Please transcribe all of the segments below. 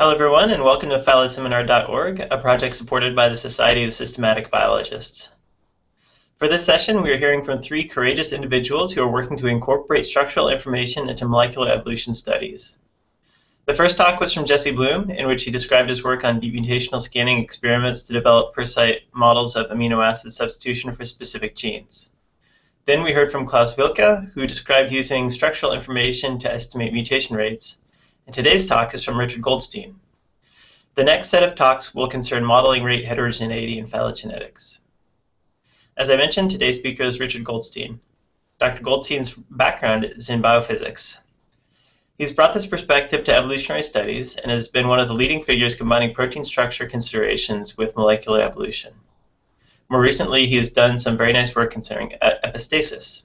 Hello everyone and welcome to phyloseminar.org, a project supported by the Society of Systematic Biologists. For this session, we are hearing from three courageous individuals who are working to incorporate structural information into molecular evolution studies. The first talk was from Jesse Bloom, in which he described his work on demutational scanning experiments to develop per-site models of amino acid substitution for specific genes. Then we heard from Klaus Wilke, who described using structural information to estimate mutation rates. And today's talk is from Richard Goldstein. The next set of talks will concern modeling rate heterogeneity in phylogenetics. As I mentioned, today's speaker is Richard Goldstein. Dr. Goldstein's background is in biophysics. He's brought this perspective to evolutionary studies and has been one of the leading figures combining protein structure considerations with molecular evolution. More recently, he has done some very nice work concerning epistasis.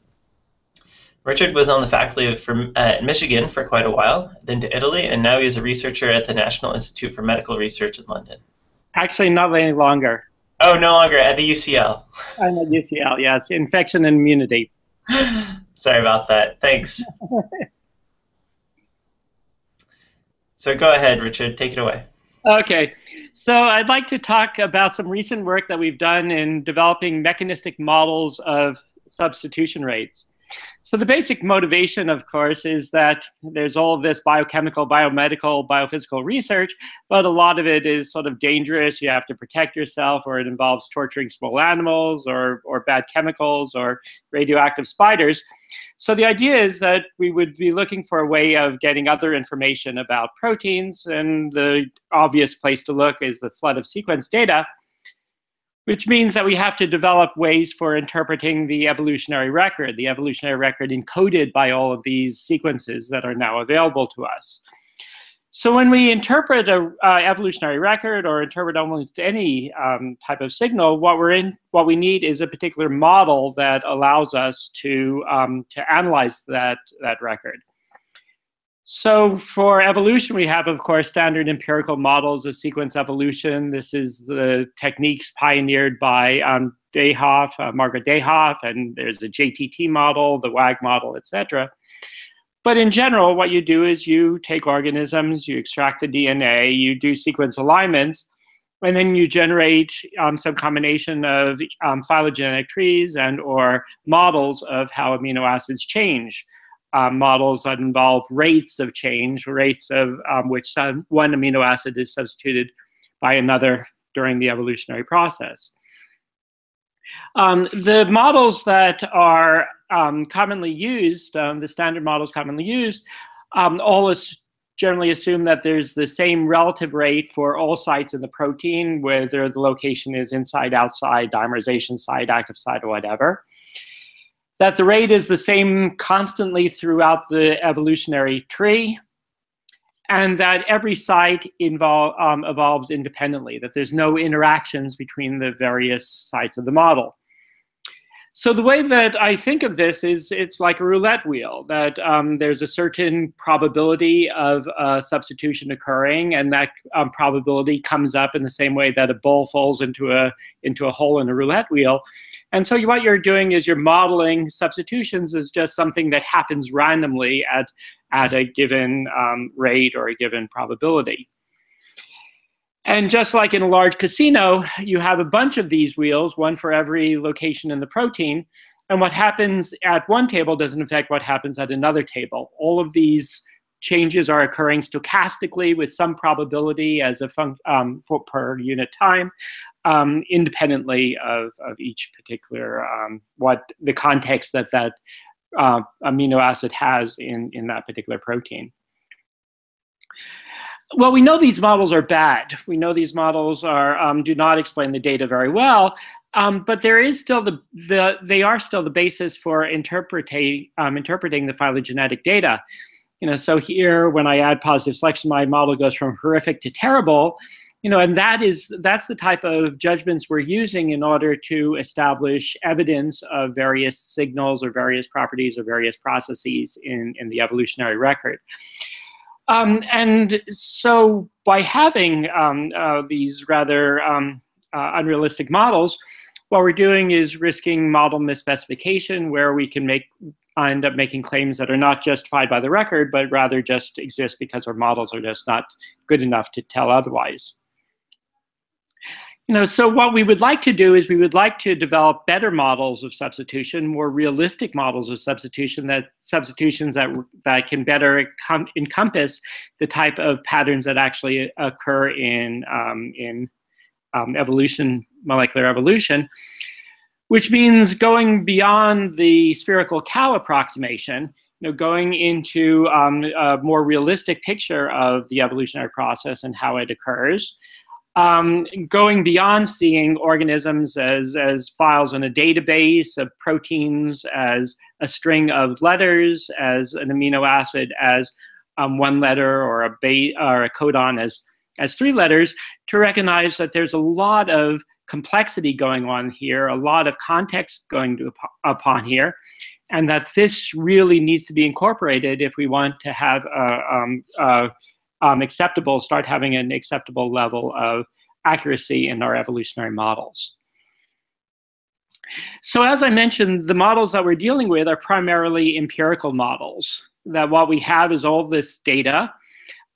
Richard was on the faculty at Michigan for quite a while, then to Italy, and now he is a researcher at the National Institute for Medical Research in London. Actually, not any longer. Oh, no longer, at the UCL. I'm at UCL, yes, infection and immunity. Sorry about that, thanks. So go ahead, Richard, take it away. Okay, so I'd like to talk about some recent work that we've done in developing mechanistic models of substitution rates. So the basic motivation, of course, is that there's all of this biochemical, biomedical, biophysical research, but a lot of it is sort of dangerous. You have to protect yourself, or it involves torturing small animals, or bad chemicals, or radioactive spiders. So the idea is that we would be looking for a way of getting other information about proteins, and the obvious place to look is the flood of sequence data, which means that we have to develop ways for interpreting the evolutionary record encoded by all of these sequences that are now available to us. So when we interpret an evolutionary record or interpret almost any type of signal, what we need is a particular model that allows us to analyze that record. So for evolution, we have, of course, standard empirical models of sequence evolution. This is the techniques pioneered by Margaret Dayhoff, and there's the JTT model, the WAG model, etc. But in general, what you do is you take organisms, you extract the DNA, you do sequence alignments, and then you generate some combination of phylogenetic trees and or models of how amino acids change. Models that involve rates of change, rates of which one amino acid is substituted by another during the evolutionary process. The models that are commonly used, the standard models commonly used, always generally assume that there's the same relative rate for all sites in the protein, whether the location is inside, outside, dimerization site, active site, or whatever. That the rate is the same constantly throughout the evolutionary tree, and that every site evolves independently, that there's no interactions between the various sites of the model. So the way that I think of this is it's like a roulette wheel, that there's a certain probability of substitution occurring, and that probability comes up in the same way that a ball falls into a hole in a roulette wheel. And so what you're doing is you're modeling substitutions as just something that happens randomly at a given rate or a given probability. And just like in a large casino, you have a bunch of these wheels, one for every location in the protein, and what happens at one table doesn't affect what happens at another table. All of these changes are occurring stochastically with some probability as a per unit time, independently of each particular, what the context that amino acid has in that particular protein. Well, we know these models are bad. We know these models are do not explain the data very well, but there is still they are still the basis for interpreting the phylogenetic data. You know, so here when I add positive selection, my model goes from horrific to terrible. You know, and that's the type of judgments we're using in order to establish evidence of various signals or various properties or various processes in the evolutionary record. And so by having these rather unrealistic models, what we're doing is risking model misspecification, where we can make I end up making claims that are not justified by the record, but rather just exist because our models are just not good enough to tell otherwise. You know, so what we would like to do is we would like to develop better models of substitution, more realistic models of substitution, that substitutions that can better encompass the type of patterns that actually occur in evolution, molecular evolution, which means going beyond the spherical cow approximation, you know, going into a more realistic picture of the evolutionary process and how it occurs. Going beyond seeing organisms as files in a database of proteins, as a string of letters, as an amino acid, as one letter, or a codon as three letters, to recognize that there's a lot of complexity going on here, a lot of context going upon here, and that this really needs to be incorporated if we want to have start having an acceptable level of accuracy in our evolutionary models. So as I mentioned, the models that we're dealing with are primarily empirical models, that what we have is all this data,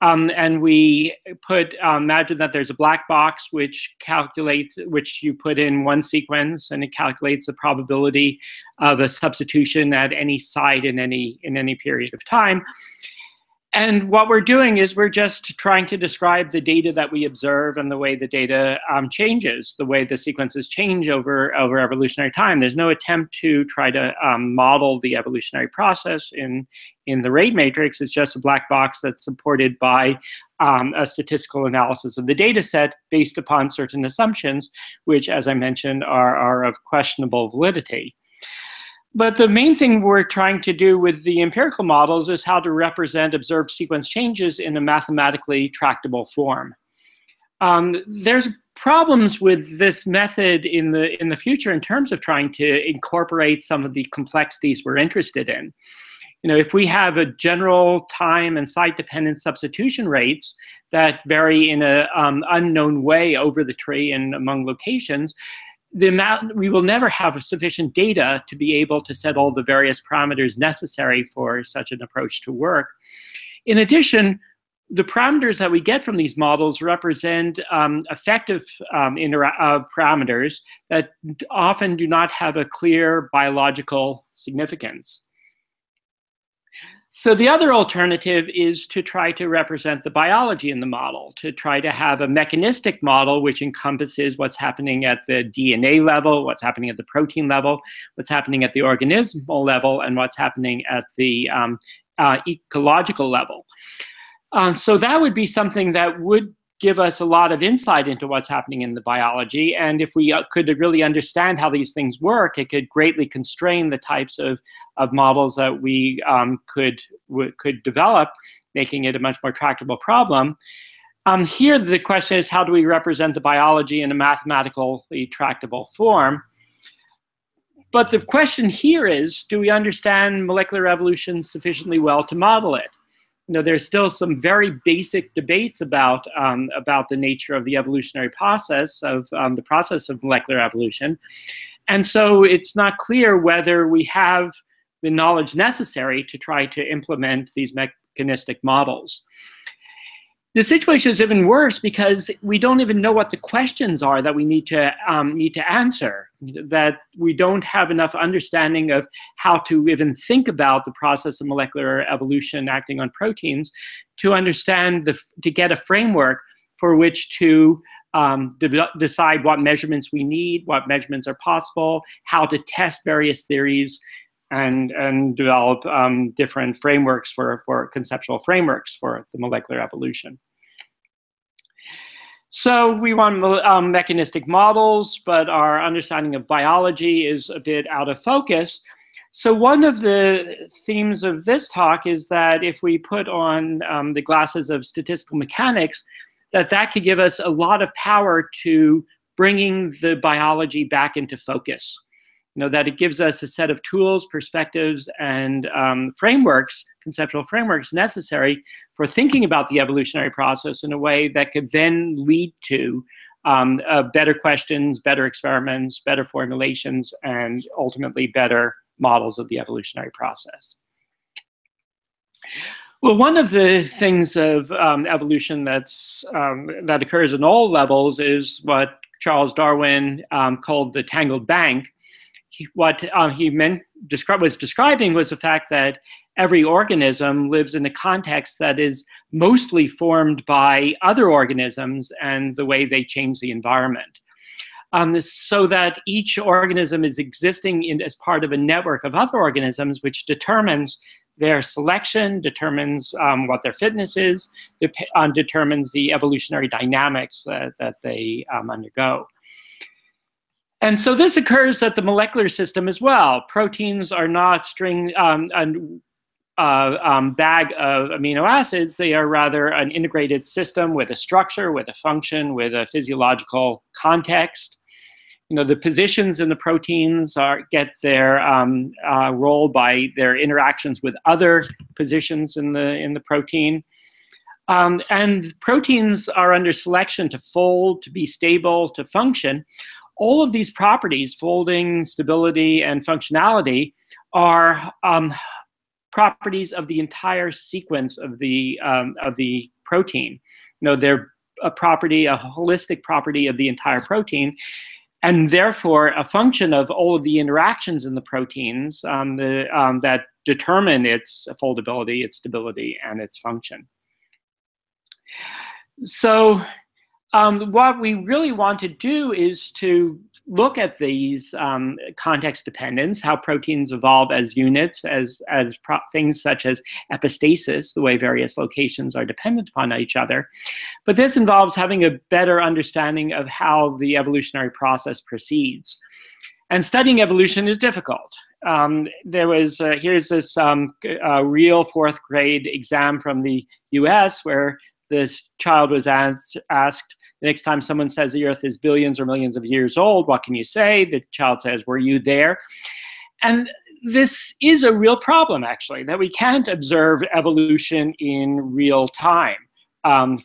and we put, imagine that there's a black box which calculates, which you put in one sequence and it calculates the probability of a substitution at any site in any period of time. And what we're doing is we're just trying to describe the data that we observe and the way the data changes, the way the sequences change over evolutionary time. There's no attempt to try to model the evolutionary process in the rate matrix. It's just a black box that's supported by a statistical analysis of the data set based upon certain assumptions, which, as I mentioned, are of questionable validity. But the main thing we're trying to do with the empirical models is how to represent observed sequence changes in a mathematically tractable form. There's problems with this method in the future in terms of trying to incorporate some of the complexities we're interested in. You know, if we have a general time and site-dependent substitution rates that vary in an unknown way over the tree and among locations, we will never have sufficient data to be able to set all the various parameters necessary for such an approach to work. In addition, the parameters that we get from these models represent effective parameters that often do not have a clear biological significance. So the other alternative is to try to represent the biology in the model, to try to have a mechanistic model which encompasses what's happening at the DNA level, what's happening at the protein level, what's happening at the organismal level, and what's happening at the ecological level. So that would be something that would give us a lot of insight into what's happening in the biology. And if we could really understand how these things work, it could greatly constrain the types of models that we could develop, making it a much more tractable problem. Here, the question is, how do we represent the biology in a mathematically tractable form? But the question here is, do we understand molecular evolution sufficiently well to model it? You know, there's still some very basic debates about the nature of the evolutionary process, of the process of molecular evolution. And so it's not clear whether we have the knowledge necessary to try to implement these mechanistic models. The situation is even worse because we don't even know what the questions are that we need to answer, that we don't have enough understanding of how to even think about the process of molecular evolution acting on proteins to understand, to get a framework for which to decide what measurements we need, what measurements are possible, how to test various theories, and develop different frameworks for conceptual frameworks for the molecular evolution. So we want mechanistic models, but our understanding of biology is a bit out of focus. So one of the themes of this talk is that if we put on the glasses of statistical mechanics, that could give us a lot of power to bringing the biology back into focus. You know, that it gives us a set of tools, perspectives, and frameworks, conceptual frameworks necessary for thinking about the evolutionary process in a way that could then lead to better questions, better experiments, better formulations, and ultimately better models of the evolutionary process. Well, one of the things of evolution that occurs in all levels is what Charles Darwin called the tangled bank. What he was describing was the fact that every organism lives in a context that is mostly formed by other organisms and the way they change the environment. So that each organism is existing as part of a network of other organisms, which determines their selection, determines what their fitness is, determines the evolutionary dynamics that they undergo. And so this occurs at the molecular system as well. Proteins are not a bag of amino acids. They are rather an integrated system with a structure, with a function, with a physiological context. You know, the positions in the proteins get their role by their interactions with other positions in the protein. And proteins are under selection to fold, to be stable, to function. All of these properties, folding, stability, and functionality, are properties of the entire sequence of the protein. You know, they're a holistic property of the entire protein. And therefore, a function of all of the interactions in the proteins that determine its foldability, its stability, and its function. So what we really want to do is to look at these context dependence, how proteins evolve as units, as things such as epistasis, the way various locations are dependent upon each other. But this involves having a better understanding of how the evolutionary process proceeds. And studying evolution is difficult. Here's this real fourth grade exam from the US where this child was asked, the next time someone says the Earth is billions or millions of years old, what can you say? The child says, were you there? And this is a real problem, actually, that we can't observe evolution in real time unless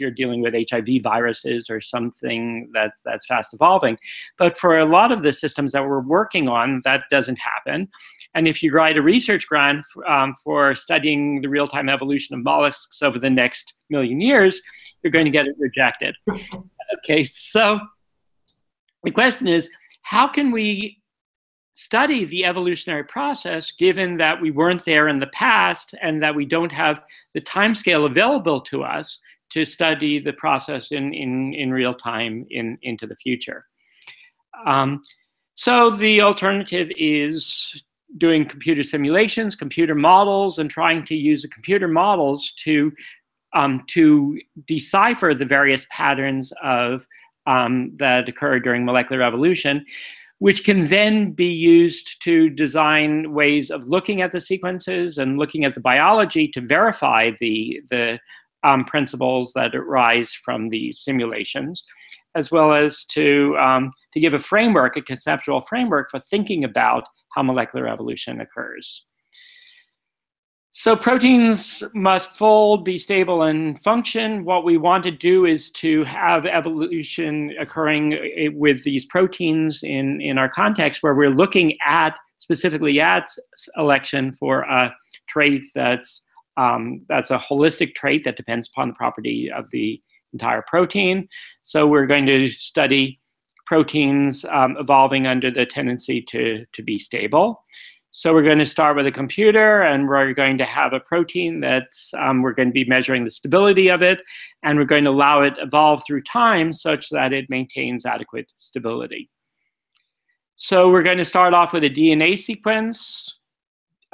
you're dealing with HIV viruses or something that's fast evolving. But for a lot of the systems that we're working on, that doesn't happen. And if you write a research grant for studying the real-time evolution of mollusks over the next million years, you're going to get it rejected. Okay, so the question is, how can we study the evolutionary process given that we weren't there in the past and that we don't have the timescale available to us to study the process in real time into the future? So the alternative is doing computer simulations, computer models, and trying to use the computer models to decipher the various patterns of that occur during molecular evolution, which can then be used to design ways of looking at the sequences and looking at the biology to verify the principles that arise from these simulations, as well as to give a framework, a conceptual framework for thinking about how molecular evolution occurs. So proteins must fold, be stable, and function. What we want to do is to have evolution occurring with these proteins in our context where we're looking specifically at selection for a trait that's a holistic trait that depends upon the property of the entire protein. So we're going to study proteins evolving under the tendency to be stable. So we're going to start with a computer, and we're going to have a protein that's, we're going to be measuring the stability of it, and we're going to allow it evolve through time such that it maintains adequate stability. So we're going to start off with a DNA sequence.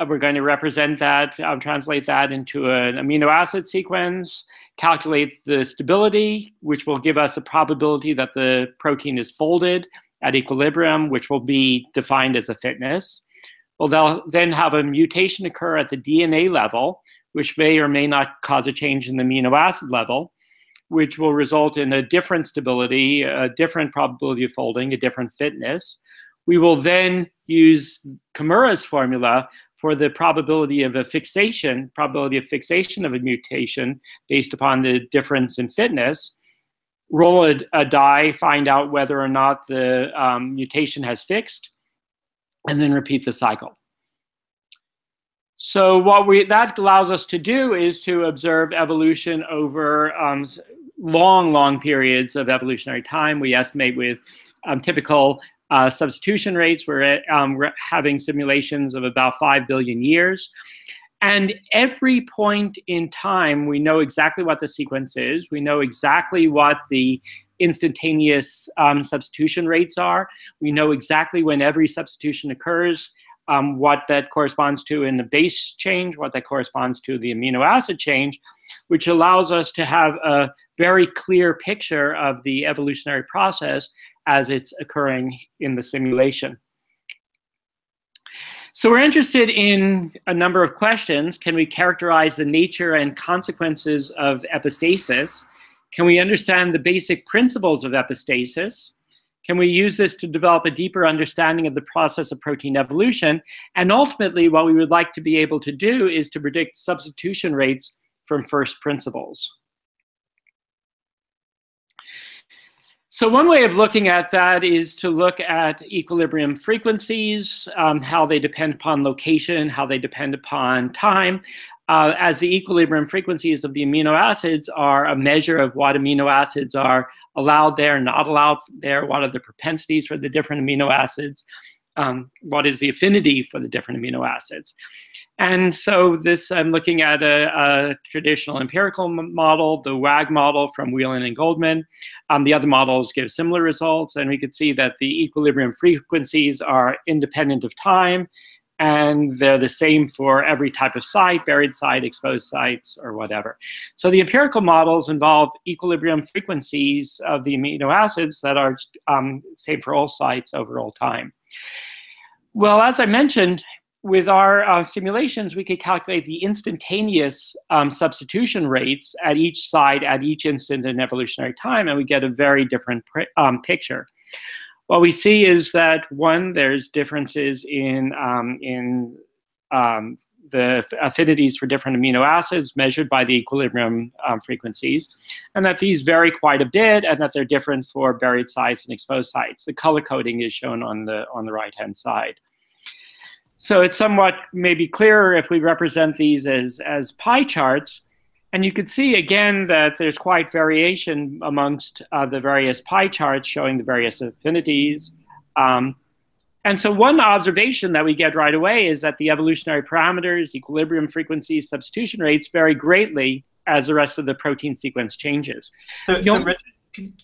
We're going to represent that, translate that into an amino acid sequence, calculate the stability, which will give us the probability that the protein is folded at equilibrium, which will be defined as a fitness. We'll then have a mutation occur at the DNA level, which may or may not cause a change in the amino acid level, which will result in a different stability, a different probability of folding, a different fitness. We will then use Kimura's formula for the probability of fixation of a mutation based upon the difference in fitness, roll a die, find out whether or not the mutation has fixed, and then repeat the cycle. So what that allows us to do is to observe evolution over long periods of evolutionary time. We estimate with typical substitution rates, we're having simulations of about 5 billion years. And every point in time, we know exactly what the sequence is. We know exactly what the instantaneous substitution rates are. We know exactly when every substitution occurs, what that corresponds to in the base change, what that corresponds to the amino acid change, which allows us to have a very clear picture of the evolutionary process as it's occurring in the simulation. So we're interested in a number of questions. Can we characterize the nature and consequences of epistasis? Can we understand the basic principles of epistasis? Can we use this to develop a deeper understanding of the process of protein evolution? And ultimately, what we would like to be able to do is to predict substitution rates from first principles. So one way of looking at that is to look at equilibrium frequencies, how they depend upon location, how they depend upon time, as the equilibrium frequencies of the amino acids are a measure of what amino acids are allowed there, not allowed there, what are the propensities for the different amino acids, what is the affinity for the different amino acids. And so this, I'm looking at a traditional empirical model, the WAG model from Whelan and Goldman. The other models give similar results, and we could see that the equilibrium frequencies are independent of time, and they're the same for every type of site, buried site, exposed sites, or whatever. So the empirical models involve equilibrium frequencies of the amino acids that are same for all sites over all time. Well, as I mentioned, with our simulations, we could calculate the instantaneous substitution rates at each site at each instant in evolutionary time, and we get a very different picture. What we see is that, one, there's differences in the affinities for different amino acids measured by the equilibrium frequencies, and that these vary quite a bit, and that they're different for buried sites and exposed sites. The color coding is shown on the right-hand side. So it's somewhat maybe clearer if we represent these as pie charts. And you could see, again, that there's quite variation amongst the various pie charts showing the various affinities. And so one observation that we get right away is that the evolutionary parameters, equilibrium frequencies, substitution rates vary greatly as the rest of the protein sequence changes. So Richard,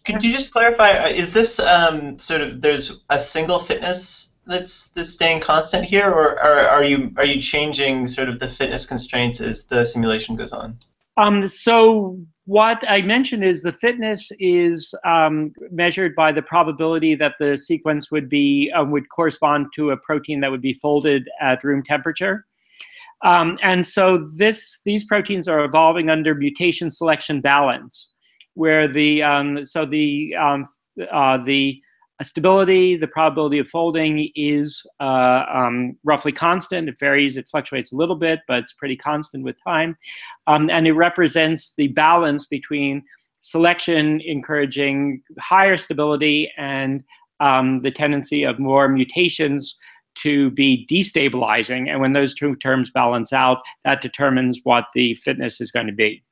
could you just clarify, is this sort of, there's a single fitness that's staying constant here, or are you changing sort of the fitness constraints as the simulation goes on? So what I mentioned is the fitness is measured by the probability that the sequence would be would correspond to a protein that would be folded at room temperature, and so these proteins are evolving under mutation selection balance, where the stability, the probability of folding is roughly constant. It varies, it fluctuates a little bit, but it's pretty constant with time. And it represents the balance between selection encouraging higher stability and the tendency of more mutations to be destabilizing. And when those two terms balance out, that determines what the fitness is going to be.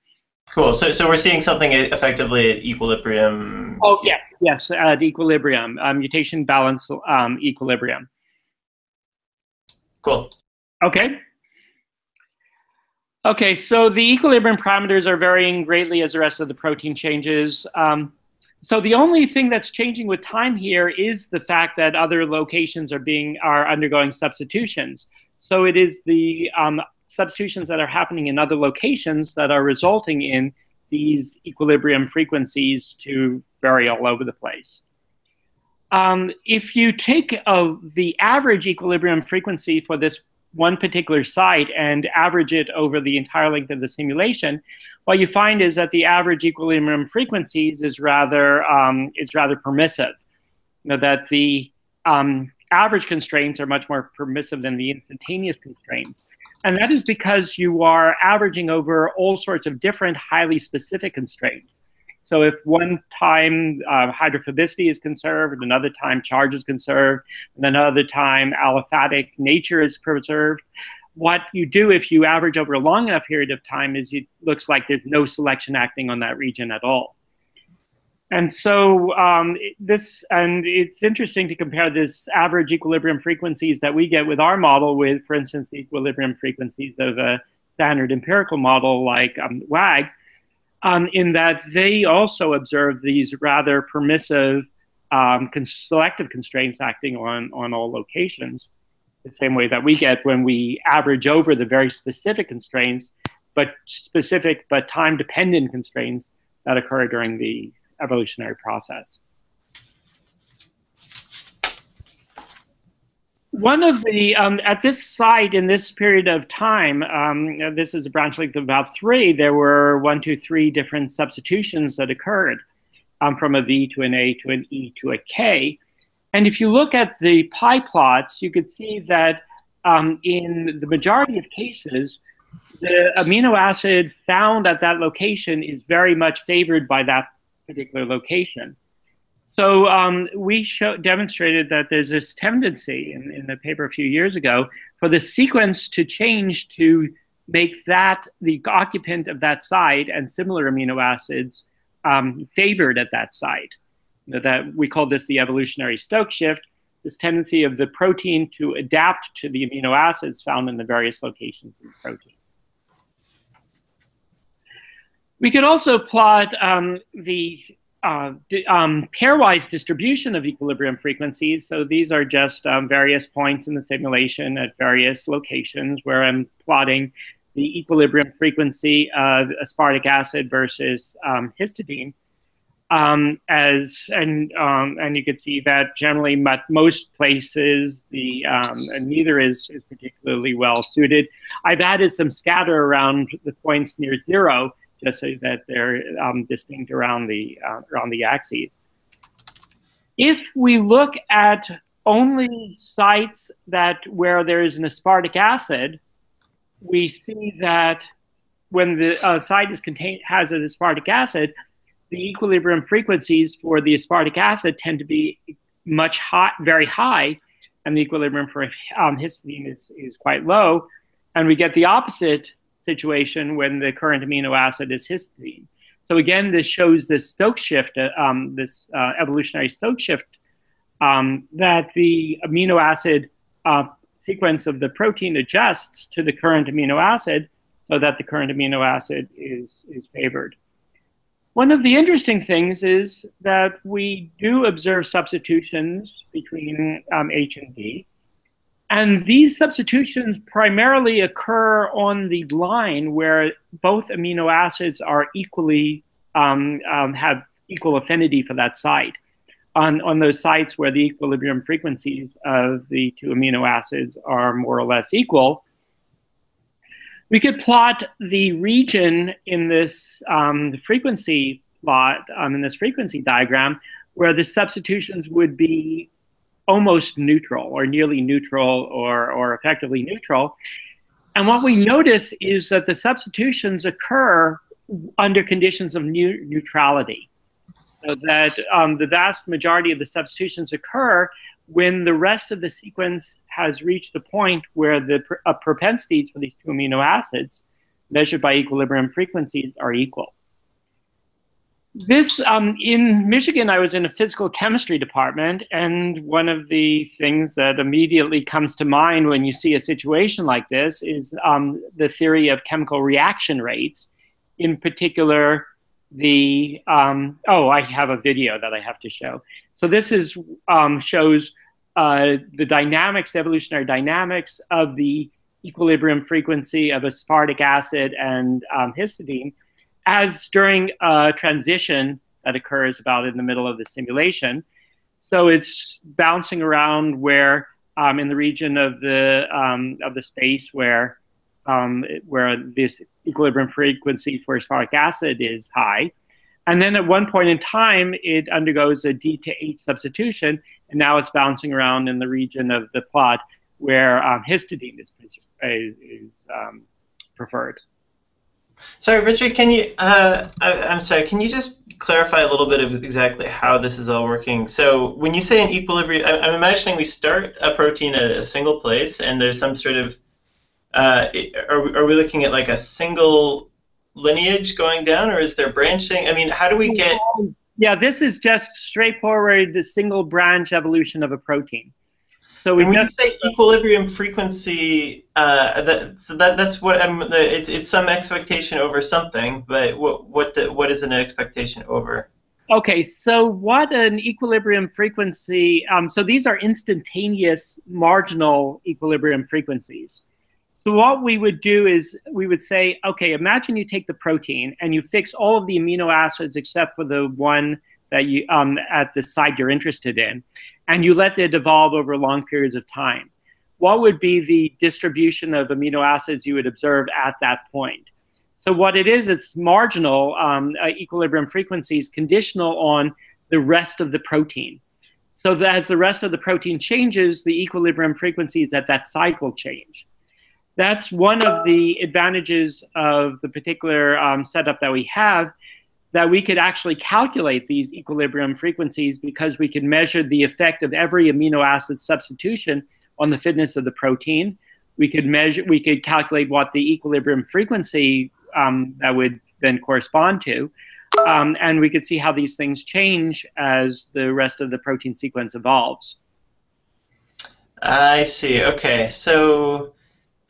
Cool. So we're seeing something effectively at equilibrium. Oh, yes, at equilibrium, mutation balance equilibrium. Cool. Okay, so the equilibrium parameters are varying greatly as the rest of the protein changes. So the only thing that's changing with time here is the fact that other locations are undergoing substitutions. So it is the substitutions that are happening in other locations that are resulting in these equilibrium frequencies to vary all over the place. If you take the average equilibrium frequency for this one particular site and average it over the entire length of the simulation, what you find is that the average equilibrium frequencies is rather permissive. You know, that the average constraints are much more permissive than the instantaneous constraints. And that is because you are averaging over all sorts of different highly specific constraints. So if one time hydrophobicity is conserved, another time charge is conserved, and another time aliphatic nature is preserved, what you do if you average over a long enough period of time is it looks like there's no selection acting on that region at all. And so it's interesting to compare this average equilibrium frequencies that we get with our model with, for instance, the equilibrium frequencies of a standard empirical model like WAG, in that they also observe these rather permissive selective constraints acting on all locations, the same way that we get when we average over the very specific constraints, but specific but time-dependent constraints that occur during the evolutionary process. One of the, at this site in this period of time, this is a branch length of about 3, there were 1, 2, 3 different substitutions that occurred from a V to an A to an E to a K. And if you look at the pie plots, you could see that in the majority of cases, the amino acid found at that location is very much favored by that particular location. So we demonstrated that there's this tendency in the paper a few years ago for the sequence to change to make that the occupant of that site and similar amino acids favored at that site. You know, that we call this the evolutionary Stokes shift, this tendency of the protein to adapt to the amino acids found in the various locations of the protein. We could also plot the pairwise distribution of equilibrium frequencies. So these are just various points in the simulation at various locations where I'm plotting the equilibrium frequency of aspartic acid versus histidine. And you can see that generally at most places the neither is particularly well suited. I've added some scatter around the points near 0. Just so that they're distinct around the axes. If we look at only sites that where there is an aspartic acid, we see that when the site is contained has an aspartic acid, the equilibrium frequencies for the aspartic acid tend to be much high, very high, and the equilibrium for histidine is quite low, and we get the opposite situation when the current amino acid is histidine. So again, this shows this Stokes shift, this evolutionary Stokes shift, that the amino acid sequence of the protein adjusts to the current amino acid so that the current amino acid is favored. One of the interesting things is that we do observe substitutions between H and D. And these substitutions primarily occur on the line where both amino acids are equally, have equal affinity for that site, on those sites where the equilibrium frequencies of the two amino acids are more or less equal. We could plot the region in this frequency plot, in this frequency diagram, where the substitutions would be almost neutral or nearly neutral or effectively neutral. And what we notice is that the substitutions occur under conditions of neutrality. So that the vast majority of the substitutions occur when the rest of the sequence has reached a point where the propensities for these two amino acids measured by equilibrium frequencies are equal. This, in Michigan, I was in a physical chemistry department, and one of the things that immediately comes to mind when you see a situation like this is the theory of chemical reaction rates. In particular, the, oh, I have a video that I have to show. So this is, shows the dynamics, evolutionary dynamics of the equilibrium frequency of aspartic acid and histidine, as during a transition that occurs about in the middle of the simulation. So it's bouncing around where in the region of the space where this equilibrium frequency for aspartic acid is high. And then at one point in time, it undergoes a D to H substitution, and now it's bouncing around in the region of the plot where histidine is preferred. So, Richard, can you? I'm sorry. Can you just clarify a little bit of exactly how this is all working? So, when you say an equilibrium, I'm imagining we start a protein at a single place, and there's some sort of. Are we looking at like a single lineage going down, or is there branching? I mean, how do we get? Yeah, this is just straightforward the single branch evolution of a protein. So we just say equilibrium frequency. That's what I'm. It's some expectation over something, but what is an expectation over? Okay, so what an equilibrium frequency? So these are instantaneous marginal equilibrium frequencies. So what we would do is we would say, okay, imagine you take the protein and you fix all of the amino acids except for the one that you at the site you're interested in, and you let it evolve over long periods of time. What would be the distribution of amino acids you would observe at that point? So what it is, it's marginal equilibrium frequencies conditional on the rest of the protein. So that as the rest of the protein changes, the equilibrium frequencies at that site will change. That's one of the advantages of the particular setup that we have, that we could actually calculate these equilibrium frequencies because we can measure the effect of every amino acid substitution on the fitness of the protein. We could measure, we could calculate what the equilibrium frequency that would then correspond to, and we could see how these things change as the rest of the protein sequence evolves. I see. Okay, so.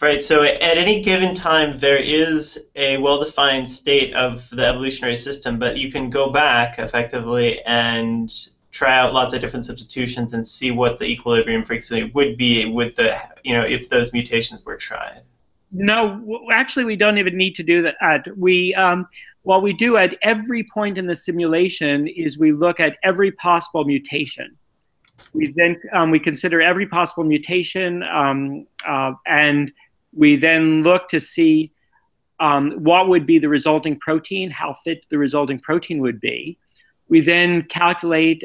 Right, so at any given time, there is a well-defined state of the evolutionary system, but you can go back effectively and try out lots of different substitutions and see what the equilibrium frequency would be with the, you know, if those mutations were tried. No, actually, we don't even need to do that. We, what we do at every point in the simulation is we look at every possible mutation. We then we consider every possible mutation and we then look to see what would be the resulting protein, how fit the resulting protein would be. We then calculate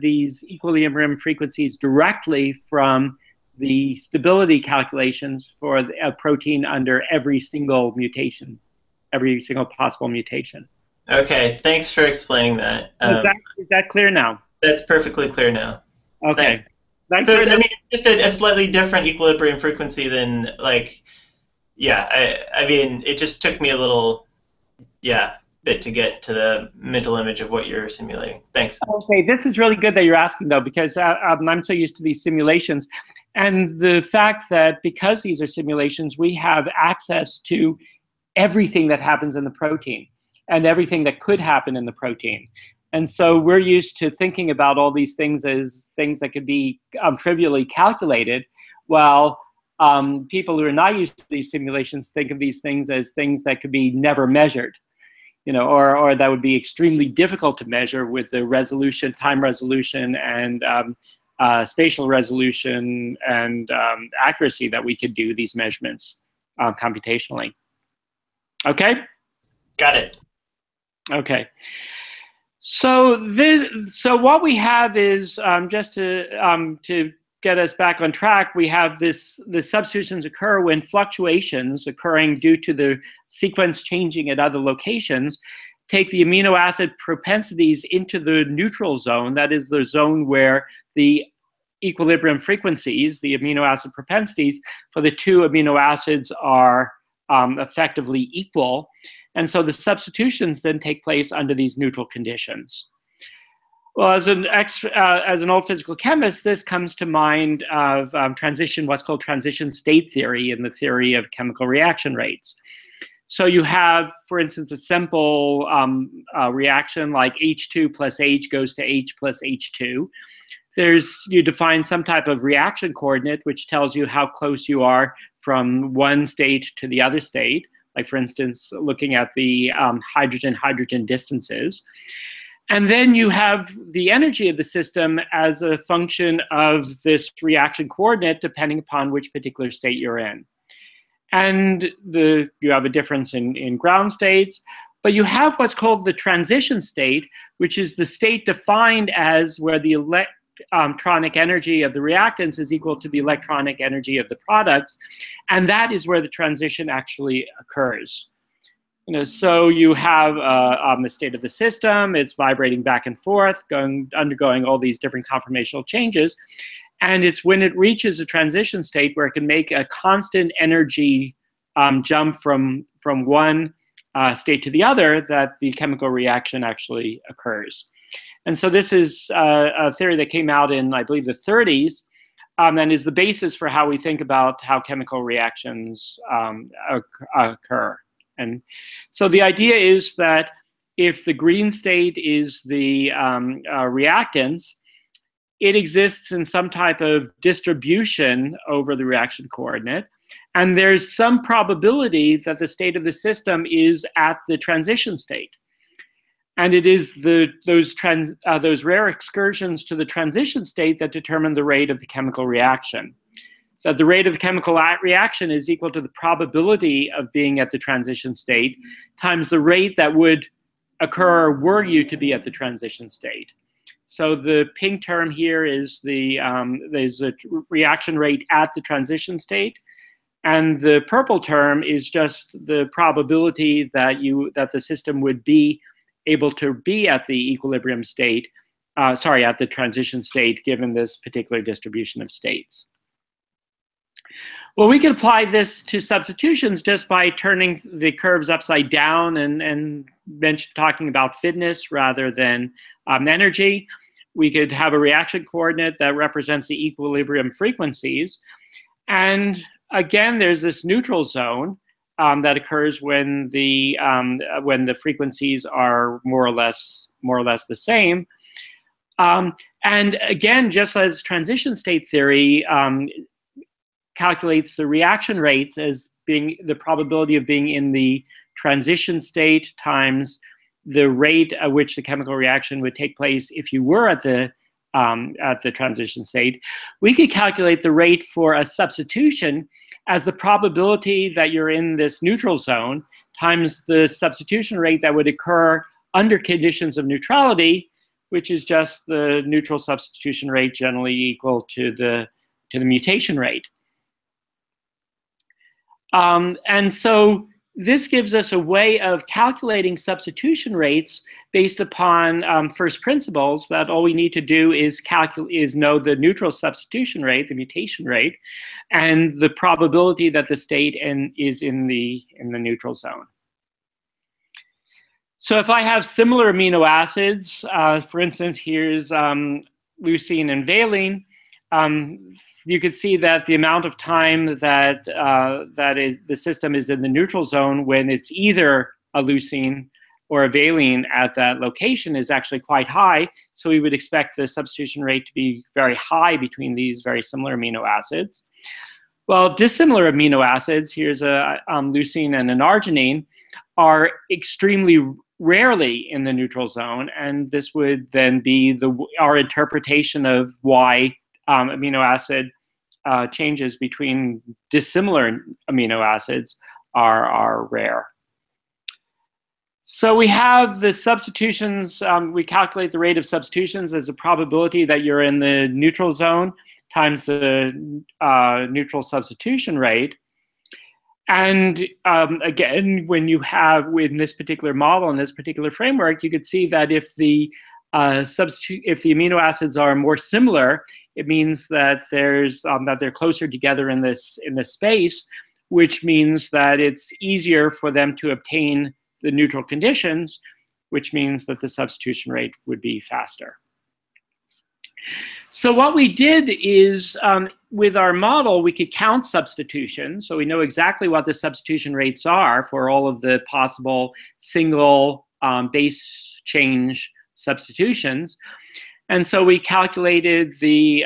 these equilibrium frequencies directly from the stability calculations for a protein under every single mutation, every single possible mutation. Okay, thanks for explaining that. Is that clear now? That's perfectly clear now. Okay. Thanks. So, I mean, it's just a slightly different equilibrium frequency than, like, yeah, I mean, it just took me a little, yeah, bit to get to the mental image of what you're simulating. Thanks. Okay, this is really good that you're asking, though, because I'm so used to these simulations. And the fact that because these are simulations, we have access to everything that happens in the protein and everything that could happen in the protein. And so we're used to thinking about all these things as things that could be trivially calculated, while people who are not used to these simulations think of these things as things that could be never measured, you know, or that would be extremely difficult to measure with the resolution, time resolution, and spatial resolution and accuracy that we could do these measurements computationally. Okay? Got it. Okay. So so what we have is just to get us back on track. We have the substitutions occur when fluctuations occurring due to the sequence changing at other locations take the amino acid propensities into the neutral zone. That is the zone where the equilibrium frequencies, the amino acid propensities for the two amino acids are effectively equal. And so the substitutions then take place under these neutral conditions. Well, as an old physical chemist, this comes to mind of what's called transition state theory in the theory of chemical reaction rates. So you have, for instance, a simple reaction like H2 plus H goes to H plus H2. You define some type of reaction coordinate, which tells you how close you are from one state to the other state. Like, for instance, looking at the hydrogen-hydrogen distances. And then you have the energy of the system as a function of this reaction coordinate, depending upon which particular state you're in. And you have a difference in ground states, but you have what's called the transition state, which is the state defined as where the electronic energy of the reactants is equal to the electronic energy of the products, and that is where the transition actually occurs. So you have on the state of the system, it's vibrating back and forth, undergoing all these different conformational changes. And it's when it reaches a transition state where it can make a constant energy jump from one state to the other that the chemical reaction actually occurs. And so this is a theory that came out in, I believe, the 30s, and is the basis for how we think about how chemical reactions occur. And so the idea is that if the green state is the reactants, it exists in some type of distribution over the reaction coordinate. And there's some probability that the state of the system is at the transition state. And it is those rare excursions to the transition state that determine the rate of the chemical reaction. That the rate of the chemical reaction is equal to the probability of being at the transition state times the rate that would occur were you to be at the transition state. So the pink term here is the there's a reaction rate at the transition state, and the purple term is just the probability that the system would be able to be at the equilibrium state, at the transition state, given this particular distribution of states. Well, we can apply this to substitutions just by turning the curves upside down and talking about fitness rather than energy. We could have a reaction coordinate that represents the equilibrium frequencies. And again, there's this neutral zone that occurs when the frequencies are more or less the same. And again, just as transition state theory calculates the reaction rates as being the probability of being in the transition state times the rate at which the chemical reaction would take place if you were at the transition state, we could calculate the rate for a substitution as the probability that you're in this neutral zone times the substitution rate that would occur under conditions of neutrality, which is just the neutral substitution rate generally equal to the mutation rate. And so this gives us a way of calculating substitution rates based upon first principles, that all we need to do is know the neutral substitution rate, the mutation rate, and the probability that the state is in the neutral zone. So if I have similar amino acids, for instance, here's leucine and valine, you can see that the amount of time that the system is in the neutral zone when it's either a leucine or a valine at that location is actually quite high. So we would expect the substitution rate to be very high between these very similar amino acids. Well, dissimilar amino acids, here's a leucine and an arginine, are extremely rarely in the neutral zone, and this would then be our interpretation of why amino acid changes between dissimilar amino acids are rare. So we have the substitutions, we calculate the rate of substitutions as a probability that you're in the neutral zone times the neutral substitution rate. And again, when you have, in this particular model, in this particular framework, you could see that if the amino acids are more similar, it means that they're closer together in this space, which means that it's easier for them to obtain the neutral conditions, which means that the substitution rate would be faster. So what we did is, with our model, we could count substitutions. So we know exactly what the substitution rates are for all of the possible single base change substitutions. And so we calculated the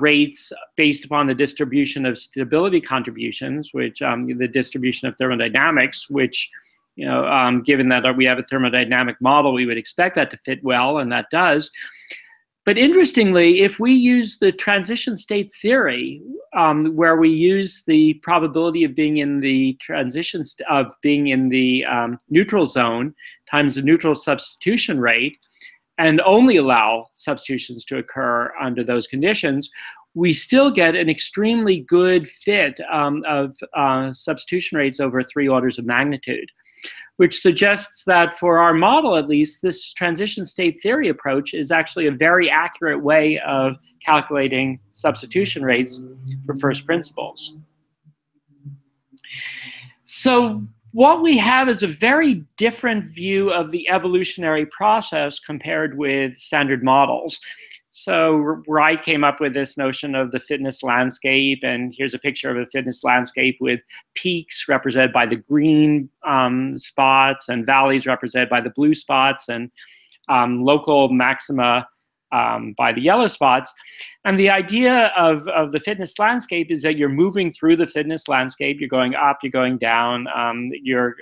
rates based upon the distribution of stability contributions, which the distribution of thermodynamics, which, given that we have a thermodynamic model, we would expect that to fit well, and that does. But interestingly, if we use the transition state theory, where we use the probability of being in the neutral zone times the neutral substitution rate, and only allow substitutions to occur under those conditions, we still get an extremely good fit of substitution rates over 3 orders of magnitude, which suggests that for our model, at least, this transition state theory approach is actually a very accurate way of calculating substitution rates for first principles. So what we have is a very different view of the evolutionary process compared with standard models. So I came up with this notion of the fitness landscape, and here's a picture of a fitness landscape with peaks represented by the green spots and valleys represented by the blue spots and local maxima by the yellow spots. And the idea of the fitness landscape is that you're moving through the fitness landscape. You're going up, you're going down, you're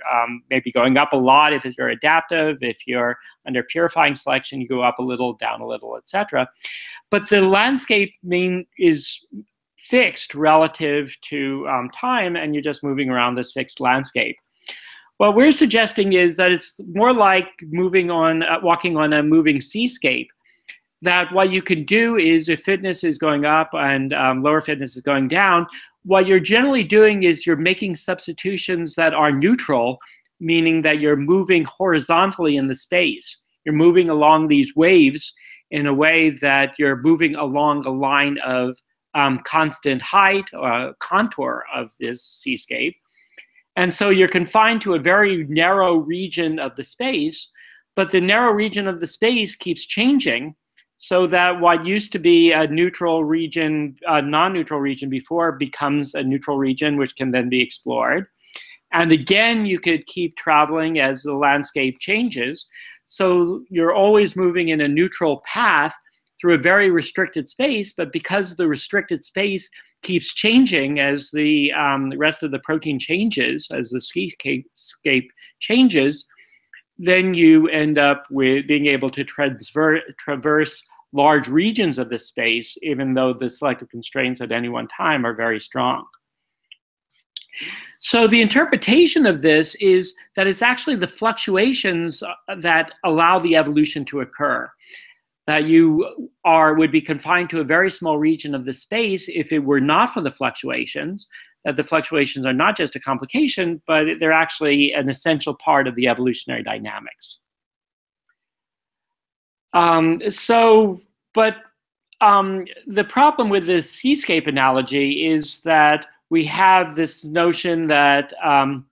maybe going up a lot if you're adaptive, if you're under purifying selection, you go up a little, down a little, etc. But the landscape is fixed relative to time, and you're just moving around this fixed landscape. What we're suggesting is that it's more like moving on, walking on a moving seascape. That what you can do is, if fitness is going up and lower fitness is going down, what you're generally doing is you're making substitutions that are neutral, meaning that you're moving horizontally in the space. You're moving along these waves in a way that you're moving along a line of constant height or contour of this seascape. And so you're confined to a very narrow region of the space, but the narrow region of the space keeps changing. So that what used to be a neutral region, a non-neutral region before, becomes a neutral region, which can then be explored. And again, you could keep traveling as the landscape changes. So you're always moving in a neutral path through a very restricted space, but because the restricted space keeps changing as the rest of the protein changes, as the seascape changes, then you end up with being able to traverse large regions of the space, even though the selective constraints at any one time are very strong. So the interpretation of this is that it's actually the fluctuations that allow the evolution to occur. That you would be confined to a very small region of the space if it were not for the fluctuations. That the fluctuations are not just a complication, but they're actually an essential part of the evolutionary dynamics. The problem with this seascape analogy is that we have this notion that of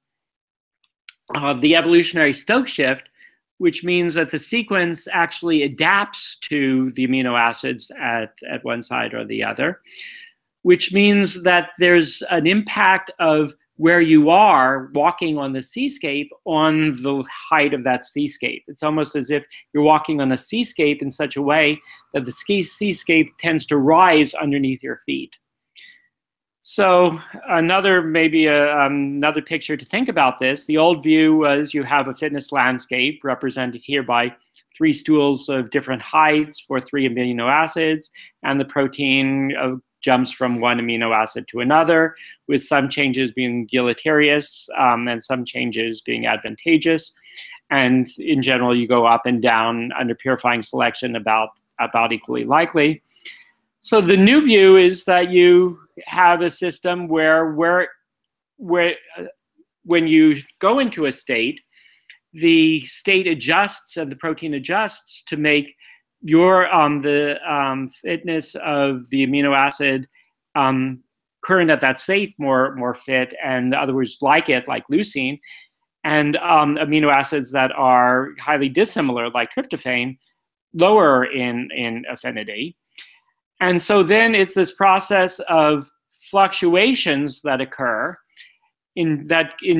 the evolutionary Stoke shift, which means that the sequence actually adapts to the amino acids at one side or the other, which means that there's an impact of where you are walking on the seascape on the height of that seascape. It's almost as if you're walking on a seascape in such a way that the seascape tends to rise underneath your feet. So another, maybe another picture to think about this, the old view was you have a fitness landscape represented here by 3 stools of different heights for 3 amino acids, and the protein jumps from 1 amino acid to another, with some changes being deleterious and some changes being advantageous. And in general, you go up and down under purifying selection about equally likely. So the new view is that you have a system where when you go into a state, the state adjusts and the protein adjusts to make your the fitness of the amino acid current at that state more fit, and other words like it, like leucine, and amino acids that are highly dissimilar, like tryptophan, lower in affinity. And so then it's this process of fluctuations that occur in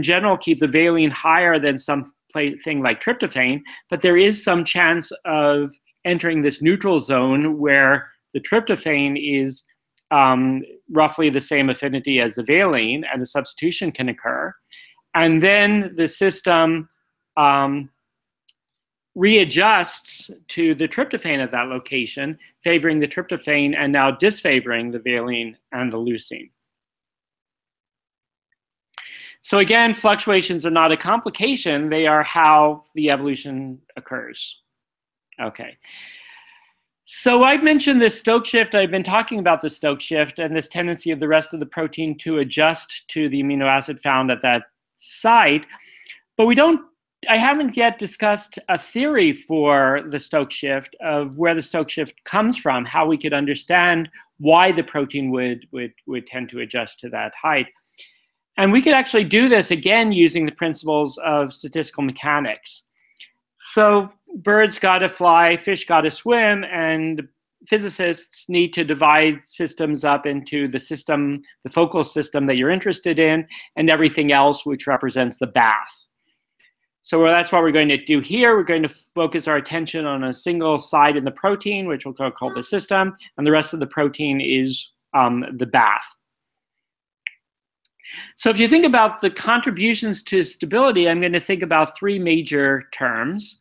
general keep the valine higher than some thing like tryptophan, but there is some chance of entering this neutral zone where the tryptophan is roughly the same affinity as the valine, and a substitution can occur. And then the system readjusts to the tryptophan at that location, favoring the tryptophan and now disfavoring the valine and the leucine. So again, fluctuations are not a complication, they are how the evolution occurs. Okay, So I mentioned this Stoke shift. I've been talking about the Stoke shift and this tendency of the rest of the protein to adjust to the amino acid found at that site. But I haven't yet discussed a theory for the Stoke shift, of where the Stoke shift comes from, how we could understand why the protein would tend to adjust to that height. And we could actually do this, again, using the principles of statistical mechanics. So birds gotta fly, fish gotta swim, and physicists need to divide systems up into the system, the focal system that you're interested in, and everything else which represents the bath. So that's what we're going to do here. We're going to focus our attention on a single side in the protein, which we'll call the system, and the rest of the protein is the bath. So if you think about the contributions to stability, I'm going to think about three major terms.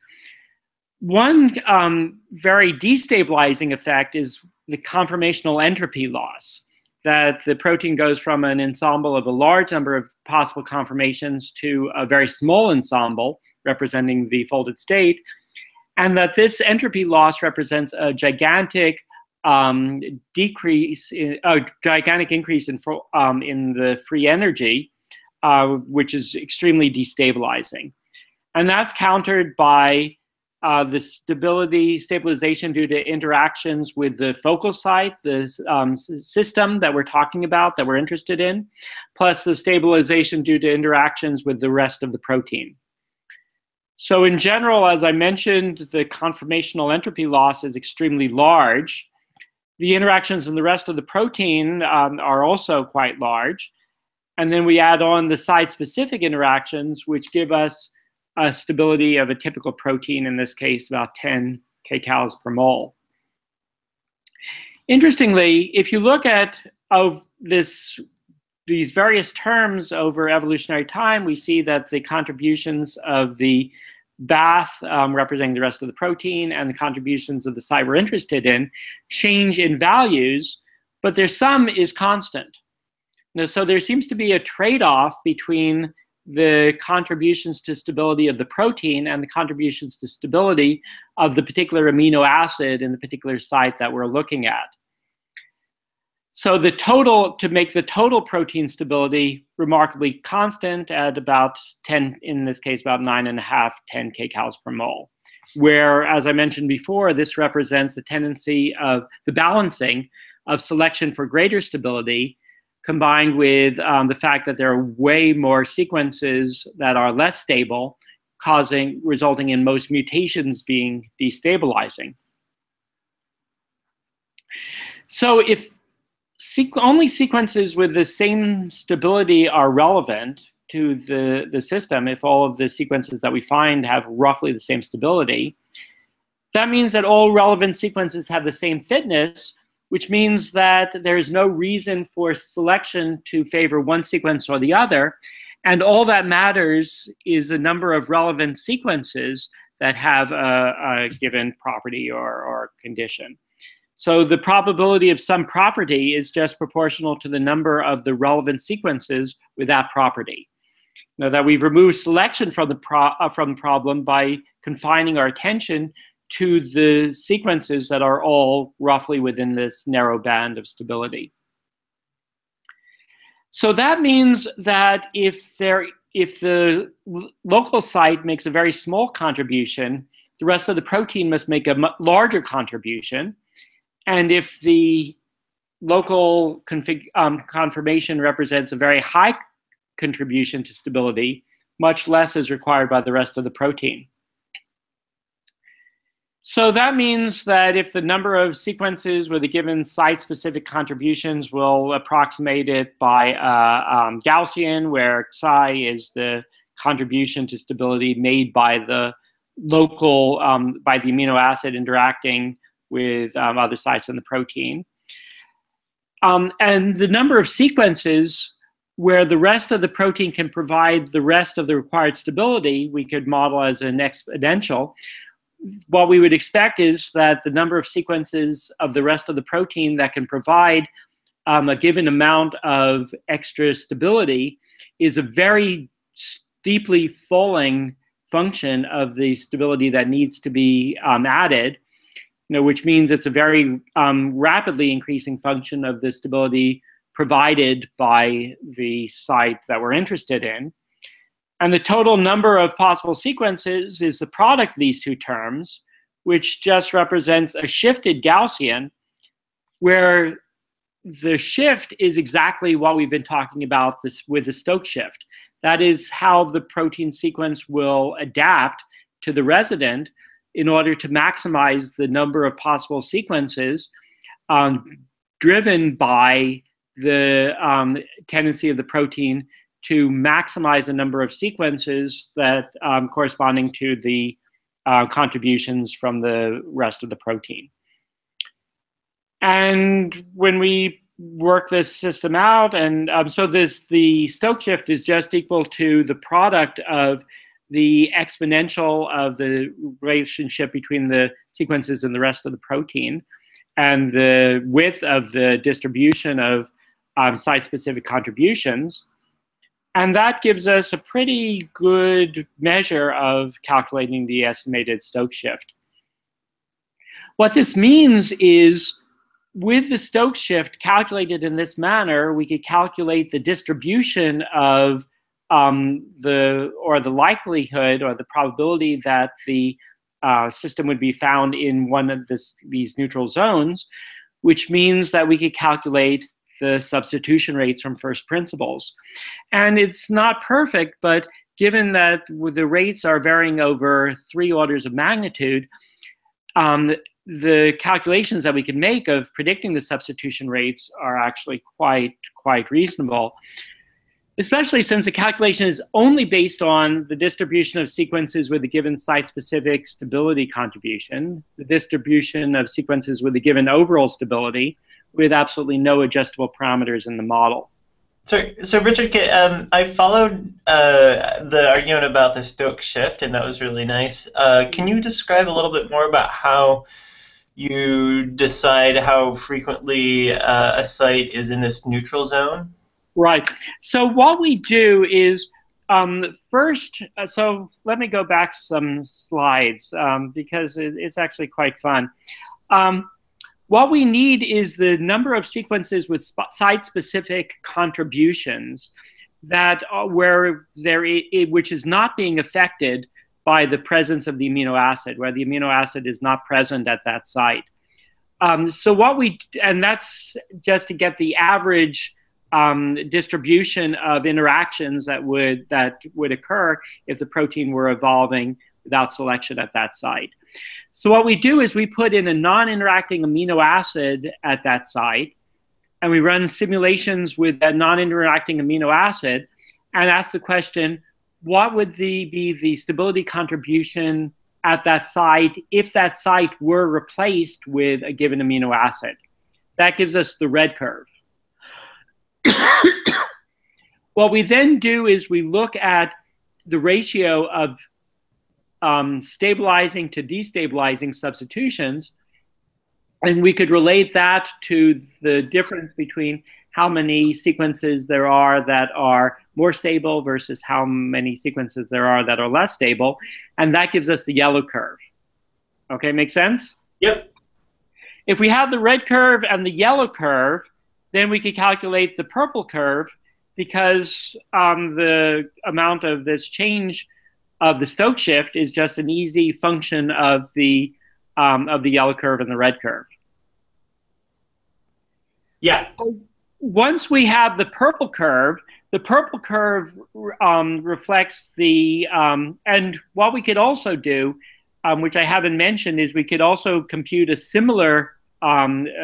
One very destabilizing effect is the conformational entropy loss, that the protein goes from an ensemble of a large number of possible conformations to a very small ensemble representing the folded state, and that this entropy loss represents a gigantic increase in the free energy, which is extremely destabilizing. And that's countered by the stabilization due to interactions with the focal site, the system that we're talking about, that we're interested in, plus the stabilization due to interactions with the rest of the protein. So in general, as I mentioned, the conformational entropy loss is extremely large. The interactions in the rest of the protein are also quite large. And then we add on the site-specific interactions, which give us a stability of a typical protein, in this case, about 10 kcals per mole. Interestingly, if you look at these various terms over evolutionary time, we see that the contributions of the bath representing the rest of the protein and the contributions of the site we're interested in change in values, but their sum is constant. Now, so there seems to be a trade-off between the contributions to stability of the protein and the contributions to stability of the particular amino acid in the particular site that we're looking at. So the total, to make the total protein stability remarkably constant at about 10, in this case, about 9.5, 10 kcals per mole. Where, as I mentioned before, this represents the tendency of the balancing of selection for greater stability, combined with the fact that there are way more sequences that are less stable, resulting in most mutations being destabilizing. So if only sequences with the same stability are relevant to the system, if all of the sequences that we find have roughly the same stability, that means that all relevant sequences have the same fitness, which means that there is no reason for selection to favor one sequence or the other, and all that matters is the number of relevant sequences that have a given property or condition. So the probability of some property is just proportional to the number of the relevant sequences with that property. Now that we've removed selection from the problem by confining our attention to the sequences that are all roughly within this narrow band of stability. So that means that if the local site makes a very small contribution, the rest of the protein must make a larger contribution. And if the local conformation represents a very high contribution to stability, much less is required by the rest of the protein. So that means that if the number of sequences with a given site-specific contributions will approximate it by Gaussian, where psi is the contribution to stability made by the local, by the amino acid interacting with other sites in the protein. And the number of sequences where the rest of the protein can provide the rest of the required stability, we could model as an exponential. What we would expect is that the number of sequences of the rest of the protein that can provide a given amount of extra stability is a very steeply falling function of the stability that needs to be added. which means it's a very rapidly increasing function of the stability provided by the site that we're interested in. And the total number of possible sequences is the product of these two terms, which just represents a shifted Gaussian, where the shift is exactly what we've been talking about with the Stokes shift. That is how the protein sequence will adapt to the resident in order to maximize the number of possible sequences driven by the tendency of the protein to maximize the number of sequences that corresponding to the contributions from the rest of the protein. And when we work this system out, and so the Stokes shift is just equal to the product of the exponential of the relationship between the sequences and the rest of the protein, and the width of the distribution of site-specific contributions. And that gives us a pretty good measure of calculating the estimated Stokes shift. What this means is, with the Stokes shift calculated in this manner, we could calculate the distribution of the likelihood or the probability that the system would be found in one of these neutral zones, which means that we could calculate the substitution rates from first principles. And it's not perfect, but given that the rates are varying over 3 orders of magnitude, the calculations that we can make of predicting the substitution rates are actually quite reasonable, especially since the calculation is only based on the distribution of sequences with a given site-specific stability contribution, the distribution of sequences with a given overall stability, with absolutely no adjustable parameters in the model. So Richard, I followed the argument about the Stokes shift, and that was really nice. Can you describe a little bit more about how you decide how frequently a site is in this neutral zone? Right. So what we do is first, so let me go back some slides because it's actually quite fun. What we need is the number of sequences with site-specific contributions that which is not being affected by the presence of the amino acid, where the amino acid is not present at that site. So what we, and that's just to get the average distribution of interactions that would occur if the protein were evolving without selection at that site. So what we do is we put in a non-interacting amino acid at that site, and we run simulations with that non-interacting amino acid and ask the question, what would be the stability contribution at that site if that site were replaced with a given amino acid? That gives us the red curve. What we then do is we look at the ratio of stabilizing to destabilizing substitutions, and we could relate that to the difference between how many sequences there are that are more stable versus how many sequences there are that are less stable, and that gives us the yellow curve. Okay, make sense? Yep. If we have the red curve and the yellow curve, then we could calculate the purple curve, because the amount of this change of the Stokes shift is just an easy function of the yellow curve and the red curve. Yeah. So once we have the purple curve reflects the and what we could also do, which I haven't mentioned, is we could also compute a similar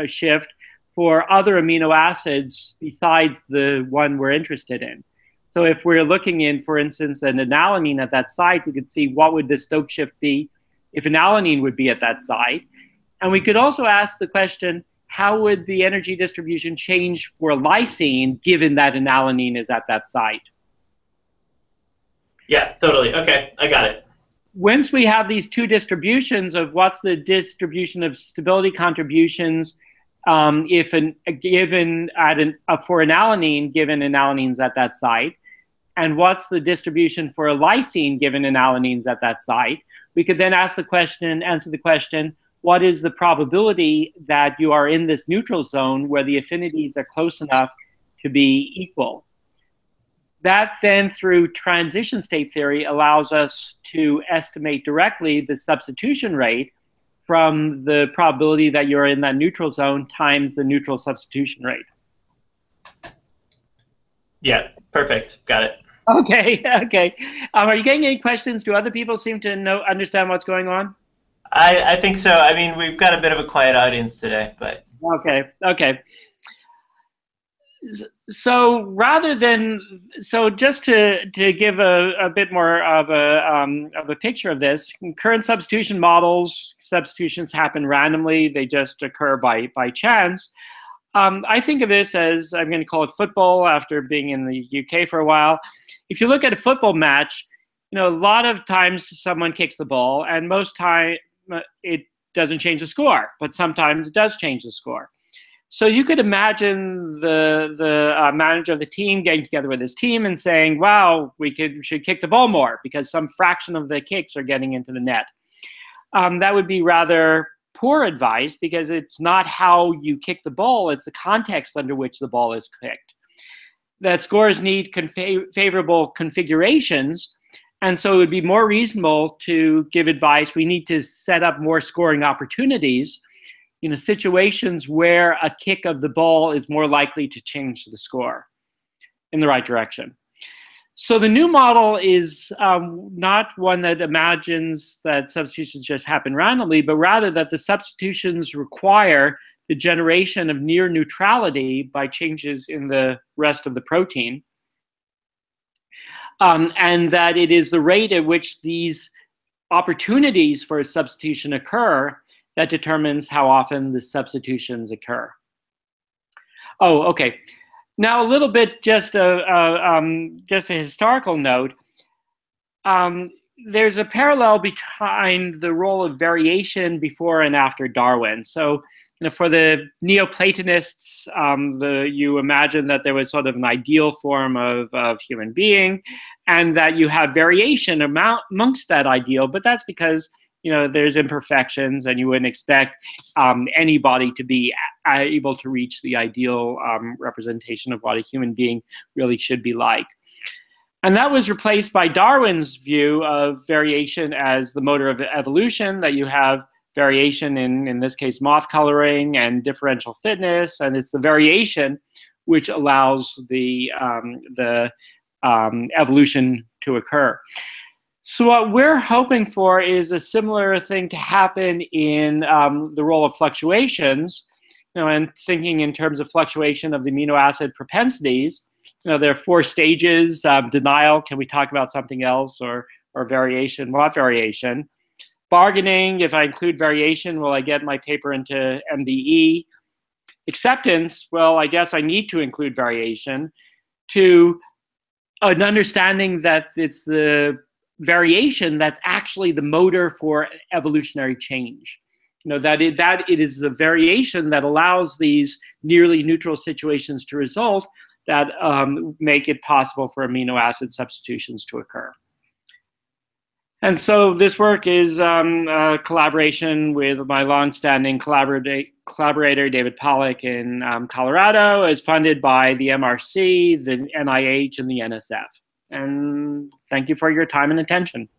shift for other amino acids besides the one we're interested in. So if we're looking in, for instance, an alanine at that site, we could see what would the Stokes shift be if an alanine would be at that site. And we could also ask the question, how would the energy distribution change for lysine given that an alanine is at that site? Yeah, totally. Okay, I got it. Once we have these two distributions of what's the distribution of stability contributions if for an alanine given an alanine's at that site, and what's the distribution for a lysine given an alanine's at that site, we could then answer the question, what is the probability that you are in this neutral zone where the affinities are close enough to be equal. That then, through transition state theory, allows us to estimate directly the substitution rate from the probability that you're in that neutral zone times the neutral substitution rate. Yeah, perfect. Got it. Okay, okay. Are you getting any questions? Do other people seem to understand what's going on? I think so. I mean, we've got a bit of a quiet audience today, but... Okay, okay. So rather than, just to give a bit more of a picture of this, current substitution models, substitutions happen randomly. They just occur by chance. I think of this as, I'm going to call it football after being in the UK for a while. If you look at a football match, you know, a lot of times someone kicks the ball and most time it doesn't change the score, but sometimes it does change the score. So you could imagine the manager of the team getting together with his team and saying, wow, we should kick the ball more because some fraction of the kicks are getting into the net. That would be rather poor advice because it's not how you kick the ball, it's the context under which the ball is kicked. That scores need favorable configurations, and so it would be more reasonable to give advice, we need to set up more scoring opportunities, you know, situations where a kick of the ball is more likely to change the score in the right direction. So the new model is not one that imagines that substitutions just happen randomly, but rather that the substitutions require the generation of near neutrality by changes in the rest of the protein, and that it is the rate at which these opportunities for a substitution occur that determines how often the substitutions occur. Oh, okay. Now a little bit, just a historical note. There's a parallel behind the role of variation before and after Darwin. So, you know, for the Neoplatonists, you imagine that there was sort of an ideal form of human being, and that you have variation amongst that ideal, but that's because, you know, there's imperfections and you wouldn't expect anybody to be able to reach the ideal representation of what a human being really should be like. And that was replaced by Darwin's view of variation as the motor of evolution, that you have variation in this case, moth coloring and differential fitness, and it's the variation which allows the evolution to occur. So what we're hoping for is a similar thing to happen in the role of fluctuations, you know, and thinking in terms of fluctuation of the amino acid propensities. You know, there are four stages: denial, can we talk about something else, or variation, what variation? Bargaining, if I include variation, will I get my paper into MBE? Acceptance, well, I guess I need to include variation. To an understanding that it's the variation that's actually the motor for evolutionary change. You know, that it is the variation that allows these nearly neutral situations to result that make it possible for amino acid substitutions to occur. And so this work is a collaboration with my longstanding collaborator, David Pollock in Colorado. It's funded by the MRC, the NIH, and the NSF. And thank you for your time and attention.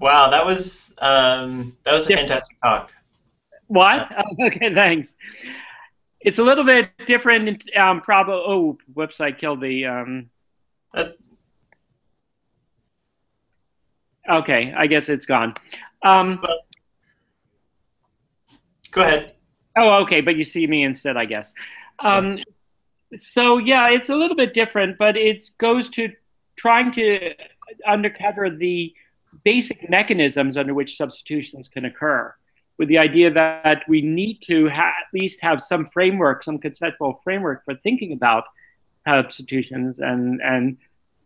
Wow, that was a fantastic talk. What? Oh, okay, thanks. It's a little bit different. Probably. Oh, whoops! I killed the. Okay, I guess it's gone. Go ahead. Oh, okay, but you see me instead, I guess. Yeah. So yeah, it's a little bit different, but it goes to trying to uncover the basic mechanisms under which substitutions can occur, with the idea that we need to at least have some framework, some conceptual framework for thinking about substitutions and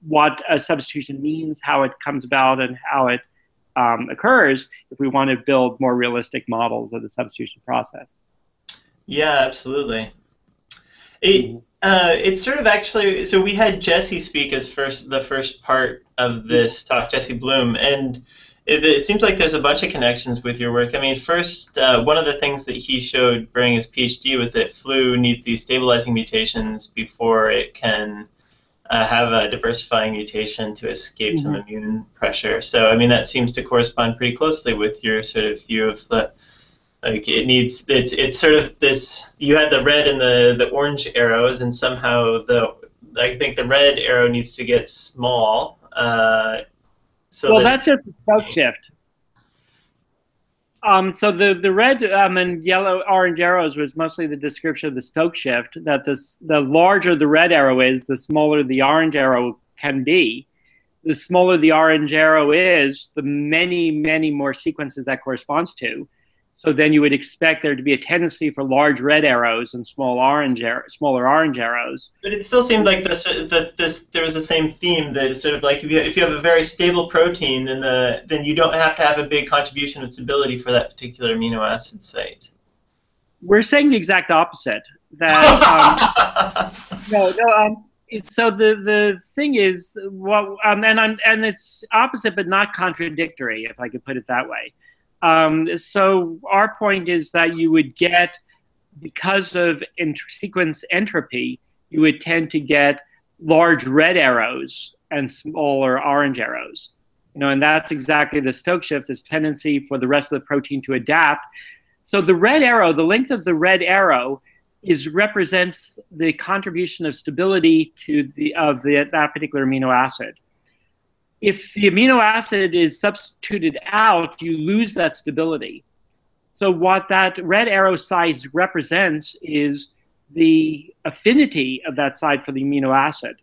what a substitution means, how it comes about, and how it occurs if we want to build more realistic models of the substitution process. Yeah, absolutely. It's sort of actually, so we had Jesse speak as the first part of this talk, Jesse Bloom, and It seems like there's a bunch of connections with your work. I mean, first, one of the things that he showed during his PhD was that flu needs these stabilizing mutations before it can have a diversifying mutation to escape some immune pressure. So, I mean, that seems to correspond pretty closely with your sort of view of the, like, it needs, it's sort of this, you had the red and the orange arrows, and somehow the, I think the red arrow needs to get small. So well, that's just a scope shift. So the red and yellow, orange arrows was mostly the description of the Stoke shift, that this, the larger the red arrow is, the smaller the orange arrow can be. The smaller the orange arrow is, the many, many more sequences that corresponds to. So then you would expect there to be a tendency for large red arrows and small orange smaller orange arrows. But it still seemed like there was the same theme, that it's sort of like if you have a very stable protein, then you don't have to have a big contribution of stability for that particular amino acid site. We're saying the exact opposite. That so the thing is and it's opposite but not contradictory, if I could put it that way. So our point is that you would get, because of sequence entropy, you would tend to get large red arrows and smaller orange arrows. You know, and that's exactly the Stoke shift, this tendency for the rest of the protein to adapt. So the red arrow, the length of the red arrow, represents the contribution of stability to that particular amino acid. If the amino acid is substituted out, you lose that stability. So what that red arrow size represents is the affinity of that side for the amino acid.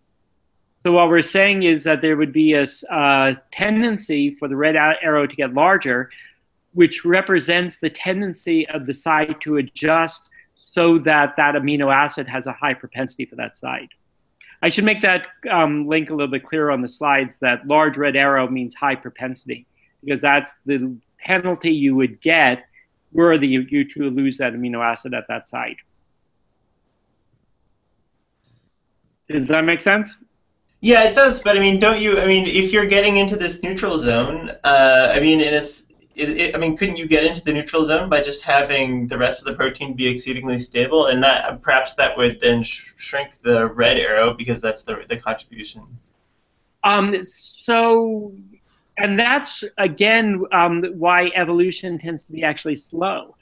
So what we're saying is that there would be a tendency for the red arrow to get larger, which represents the tendency of the side to adjust so that that amino acid has a high propensity for that side. I should make that link a little bit clearer on the slides, that large red arrow means high propensity, because that's the penalty you would get were you to lose that amino acid at that site. Does that make sense? Yeah, it does, but I mean, don't you, I mean, if you're getting into this neutral zone, I mean, couldn't you get into the neutral zone by just having the rest of the protein be exceedingly stable, and that perhaps that would then shrink the red arrow because that's the contribution. So, and that's again why evolution tends to be actually slow.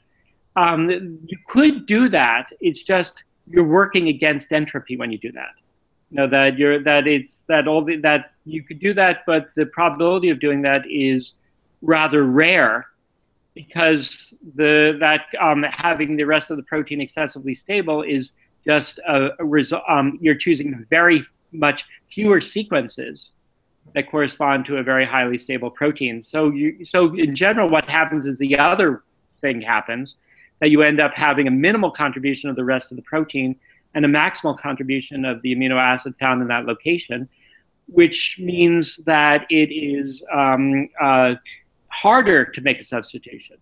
You could do that. It's just you're working against entropy when you do that. You know that you're that it's that all the, that you could do that, but the probability of doing that is rather rare, because having the rest of the protein excessively stable is just a result. You're choosing very much fewer sequences that correspond to a very highly stable protein. So in general, what happens is the other thing happens, that you end up having a minimal contribution of the rest of the protein and a maximal contribution of the amino acid found in that location, which means that it is harder to make a substitution.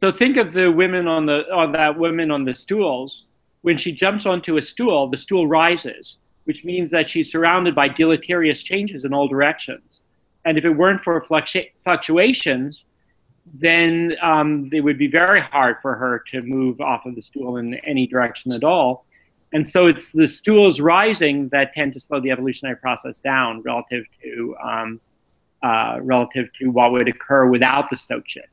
So think of the women on that woman on the stools. When she jumps onto a stool, the stool rises, which means that she's surrounded by deleterious changes in all directions. And if it weren't for fluctuations, then it would be very hard for her to move off of the stool in any direction at all. And so it's the stools rising that tend to slow the evolutionary process down relative to what would occur without the Stoke shift.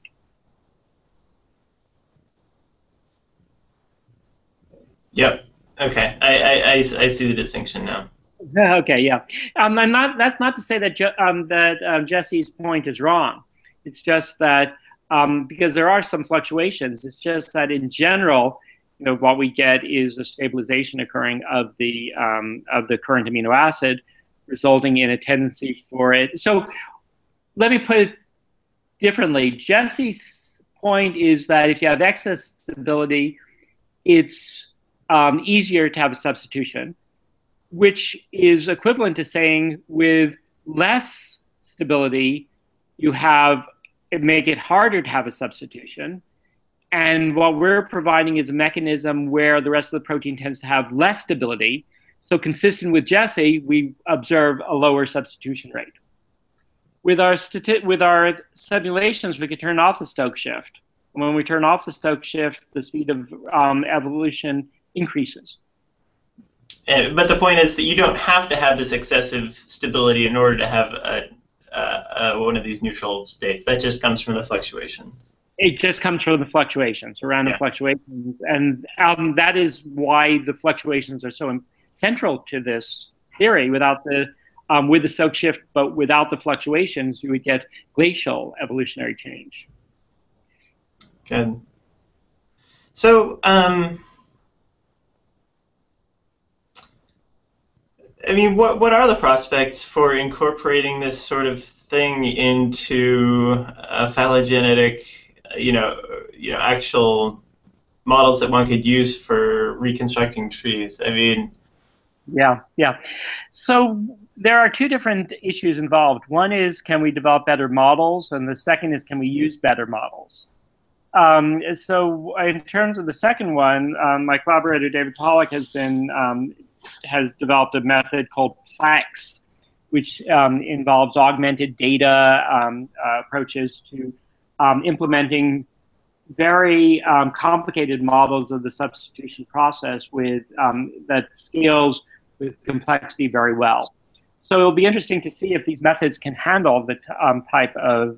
Yep. Okay. I see the distinction now. Okay. Yeah. That's not to say that Jesse's point is wrong. It's just that because there are some fluctuations. It's just that in general, you know, what we get is a stabilization occurring of the current amino acid, resulting in a tendency for it. So let me put it differently. Jesse's point is that if you have excess stability, it's easier to have a substitution, which is equivalent to saying with less stability, you have it make it harder to have a substitution. And what we're providing is a mechanism where the rest of the protein tends to have less stability. So consistent with Jesse, we observe a lower substitution rate. With our simulations, we could turn off the Stoke shift. And when we turn off the Stoke shift, the speed of evolution increases. But the point is that you don't have to have this excessive stability in order to have one of these neutral states. That just comes from the fluctuations. It just comes from the fluctuations, random fluctuations. And that is why the fluctuations are so central to this theory. Without the with the Stoke shift, but without the fluctuations, you would get glacial evolutionary change. Good. So, I mean, what are the prospects for incorporating this sort of thing into a phylogenetic, you know, actual models that one could use for reconstructing trees? I mean. Yeah, yeah. So there are two different issues involved. One is, can we develop better models? And the second is, can we use better models? So in terms of the second one, my collaborator David Pollock has developed a method called PLAX, which involves augmented data approaches to implementing very complicated models of the substitution process with that scales with complexity very well. So it'll be interesting to see if these methods can handle the type of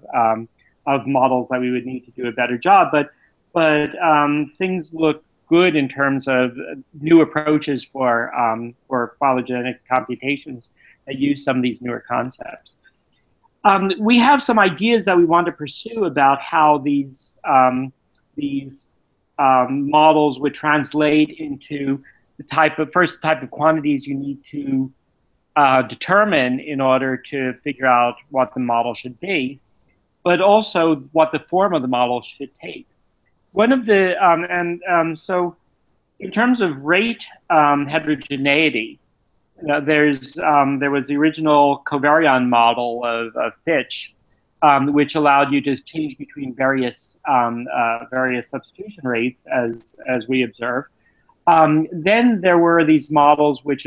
models that we would need to do a better job. But things look good in terms of new approaches for phylogenetic computations that use some of these newer concepts. We have some ideas that we want to pursue about how these models would translate into the type of quantities you need to determine in order to figure out what the model should be, but also what the form of the model should take. One of the so in terms of rate heterogeneity, there was the original covariant model of Fitch, which allowed you to change between various various substitution rates, as we observed. Then there were these models which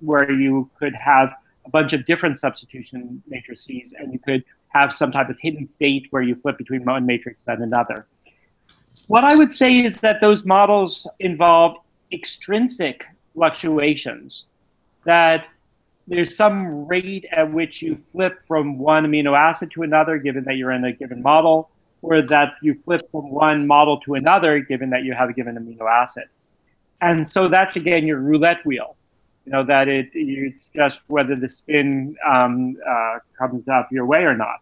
where you could have a bunch of different substitution matrices, and you could have some type of hidden state where you flip between one matrix and another. What I would say is that those models involve extrinsic fluctuations, that there's some rate at which you flip from one amino acid to another, given that you're in a given model, or that you flip from one model to another, given that you have a given amino acid. And so that's, again, your roulette wheel. You know, that it's just whether the spin comes out your way or not.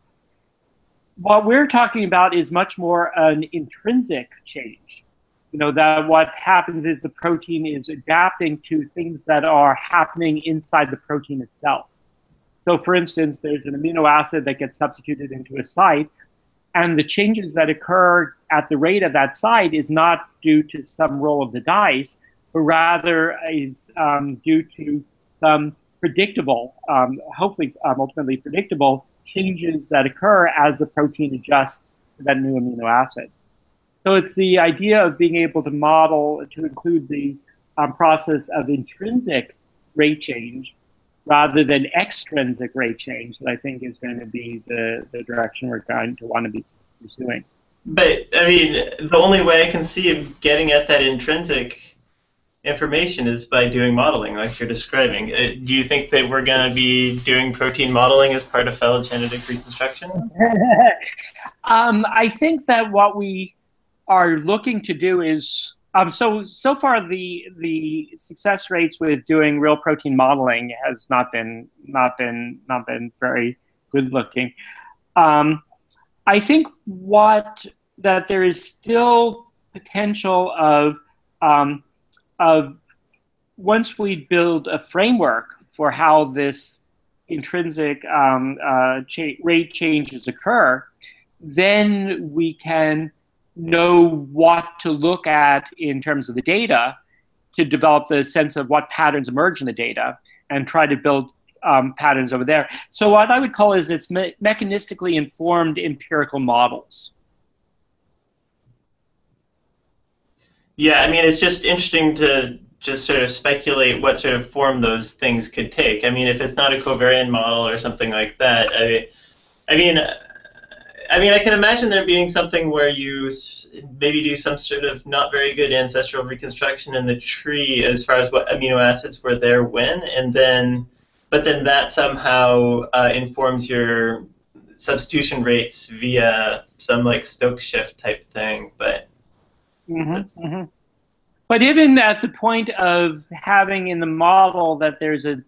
What we're talking about is much more an intrinsic change. You know, that what happens is the protein is adapting to things that are happening inside the protein itself. So, for instance, there's an amino acid that gets substituted into a site, and the changes that occur at the rate of that site is not due to some roll of the dice, but rather is due to some predictable, hopefully ultimately predictable, changes that occur as the protein adjusts to that new amino acid. So it's the idea of being able to model to include the process of intrinsic rate change rather than extrinsic rate change that I think is going to be the direction we're going to want to be pursuing. But, I mean, the only way I can see of getting at that intrinsic information is by doing modeling like you're describing. Do you think that we're going to be doing protein modeling as part of phylogenetic reconstruction? I think that what we are looking to do is so far the success rates with doing real protein modeling has not been very good looking. I think that there is still potential of once we build a framework for how this intrinsic rate changes occur, then we can know what to look at in terms of the data to develop the sense of what patterns emerge in the data and try to build patterns over there. So what I would call is it's mechanistically informed empirical models. Yeah, I mean, it's just interesting to just sort of speculate what sort of form those things could take. I mean, if it's not a covariant model or something like that, I mean, I can imagine there being something where you maybe do some sort of not very good ancestral reconstruction in the tree as far as what amino acids were there when, and then, but then that somehow informs your substitution rates via some like Stokes shift type thing, but. Mm-hmm, mm-hmm. But even at the point of having in the model that there's a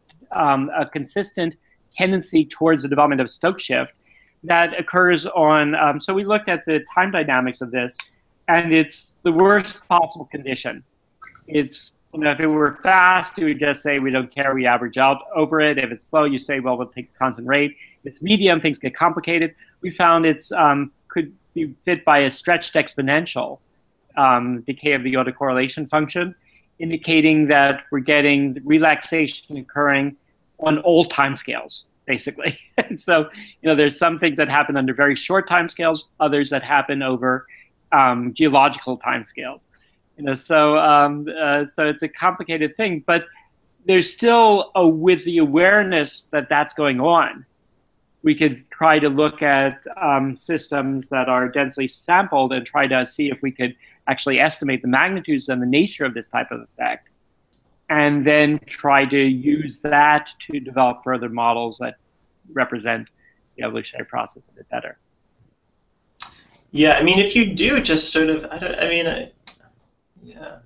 consistent tendency towards the development of Stokes shift, that occurs on, so we looked at the time dynamics of this, and it's the worst possible condition. It's, you know, if it were fast, you would just say, we don't care, we average out over it. If it's slow, you say, well, we'll take the constant rate. If it's medium, things get complicated. We found it's, could be fit by a stretched exponential decay of the autocorrelation function, indicating that we're getting relaxation occurring on old timescales, basically. And so, you know, there's some things that happen under very short timescales, others that happen over geological timescales. You know, so so it's a complicated thing, but there's still a, with the awareness that that's going on, we could try to look at systems that are densely sampled and try to see if we could actually estimate the magnitudes and the nature of this type of effect, and then try to use that to develop further models that represent the evolutionary process a bit better. Yeah, I mean, if you do just sort of, yeah,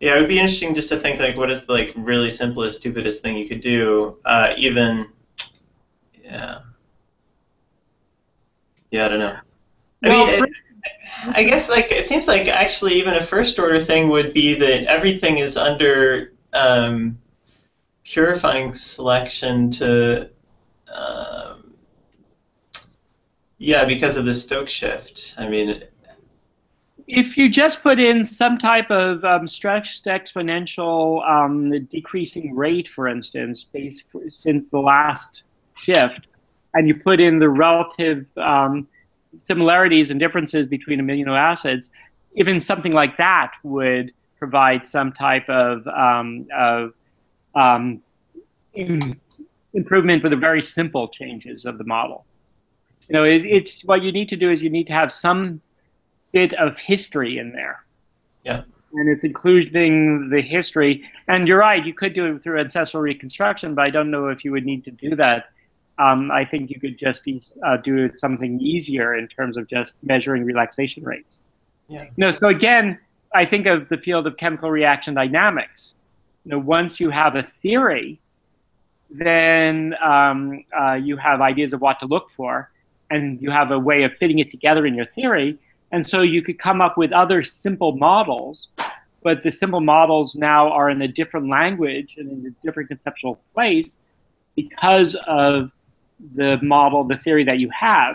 it would be interesting just to think like, what is the like really simplest, stupidest thing you could do, even, yeah. Yeah, I don't know. Well, I mean, I guess like it seems like actually even a first order thing would be that everything is under purifying selection to yeah, because of the Stokes shift. I mean, if you just put in some type of stretched exponential decreasing rate, for instance, based since the last shift, and you put in the relative similarities and differences between amino acids, even something like that would provide some type of improvement with the very simple changes of the model. You know, it's what you need to do is you need to have some bit of history in there. Yeah. And it's including the history. And you're right, you could do it through ancestral reconstruction, but I don't know if you would need to do that. I think you could just do something easier in terms of just measuring relaxation rates. Yeah. You know, so again, I think of the field of chemical reaction dynamics. You know, once you have a theory, then you have ideas of what to look for, and you have a way of fitting it together in your theory. And so you could come up with other simple models, but the simple models now are in a different language and in a different conceptual place because of the model, the theory that you have,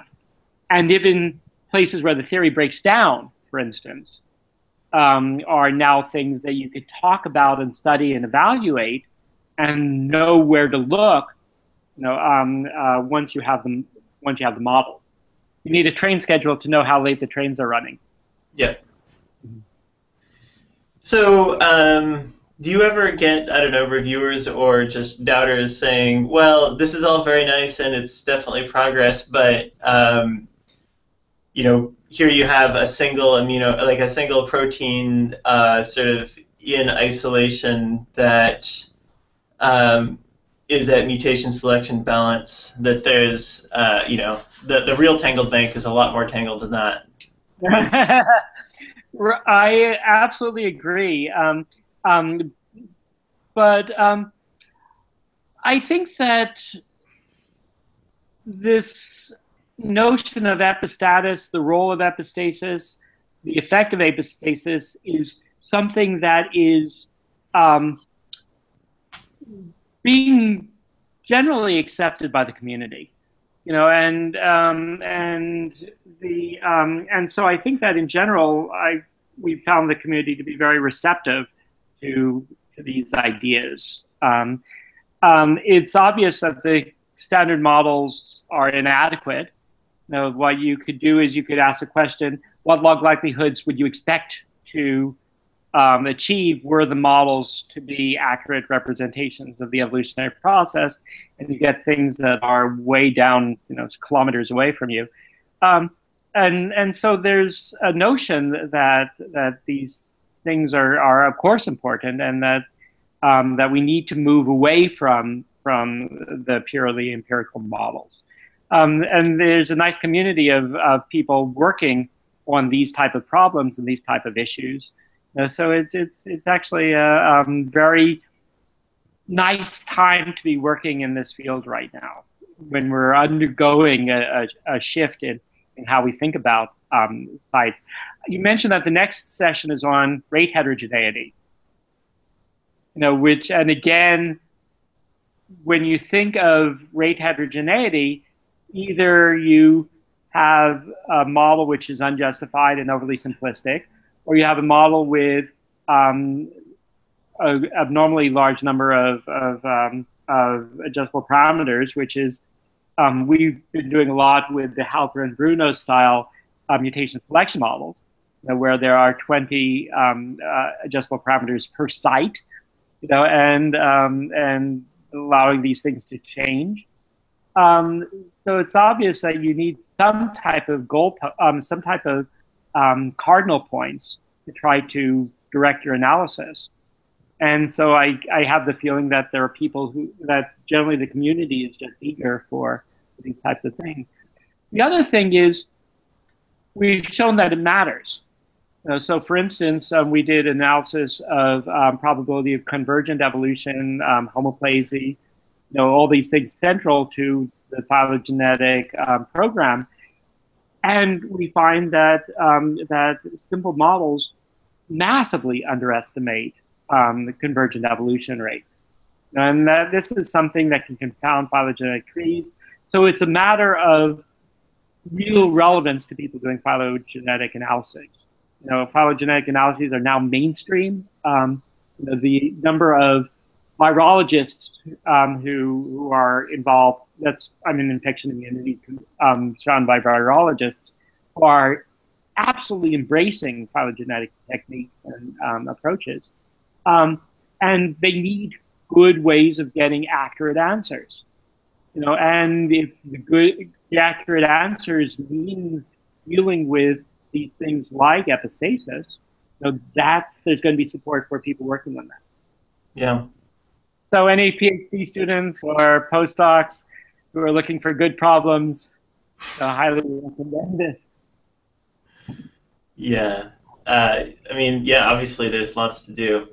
and even places where the theory breaks down, for instance, are now things that you could talk about and study and evaluate and know where to look, you know, once you have the model. You need a train schedule to know how late the trains are running. Yeah. So, do you ever get, I don't know, reviewers or just doubters saying, well, this is all very nice and it's definitely progress, but, you know, here you have a single amino, like a single protein sort of in isolation that is at mutation selection balance, that there's, you know, the real tangled bank is a lot more tangled than that. I absolutely agree. But I think that this notion of epistasis, the role of epistasis, the effect of epistasis is something that is being generally accepted by the community, you know, and so I think that in general, we found the community to be very receptive to these ideas. It's obvious that the standard models are inadequate. You know, what you could do is you could ask a question, what log likelihoods would you expect to achieve were the models to be accurate representations of the evolutionary process? and you get things that are way down, you know, kilometers away from you. And so there's a notion that these things are of course important, and that we need to move away from the purely empirical models. And there's a nice community of people working on these type of problems and these type of issues. So it's actually a very nice time to be working in this field right now, when we're undergoing a shift in how we think about sites. You mentioned that the next session is on rate heterogeneity, you know, which, and again, when you think of rate heterogeneity, either you have a model which is unjustified and overly simplistic, or you have a model with an abnormally large number of adjustable parameters, which is, we've been doing a lot with the Halpern and Bruno style mutation selection models, you know, where there are 20 adjustable parameters per site, you know, and allowing these things to change. So it's obvious that you need some type of goal, some type of cardinal points to try to direct your analysis. And so I have the feeling that there are people who, that generally the community is just eager for these types of things. The other thing is we've shown that it matters. So for instance, we did analysis of probability of convergent evolution, homoplasy, you know, all these things central to the phylogenetic program. And we find that, that simple models massively underestimate the convergent evolution rates. And this is something that can confound phylogenetic trees. So it's a matter of real relevance to people doing phylogenetic analyses. You know, phylogenetic analyses are now mainstream. You know, the number of virologists who are involved, that's, I'm in infection immunity, surrounded by virologists, who are absolutely embracing phylogenetic techniques and approaches. And they need good ways of getting accurate answers, you know. And if the accurate answers means dealing with these things like epistasis, so that's, there's going to be support for people working on that. Yeah. So any PhD students or postdocs who are looking for good problems, I highly recommend this. Yeah. I mean, yeah. Obviously, there's lots to do.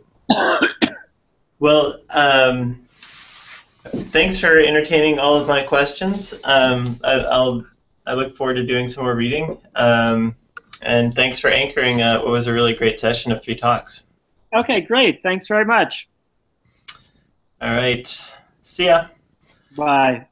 Well, thanks for entertaining all of my questions. I look forward to doing some more reading. And thanks for anchoring what was a really great session of 3 talks. Okay, great. Thanks very much. All right. See ya. Bye.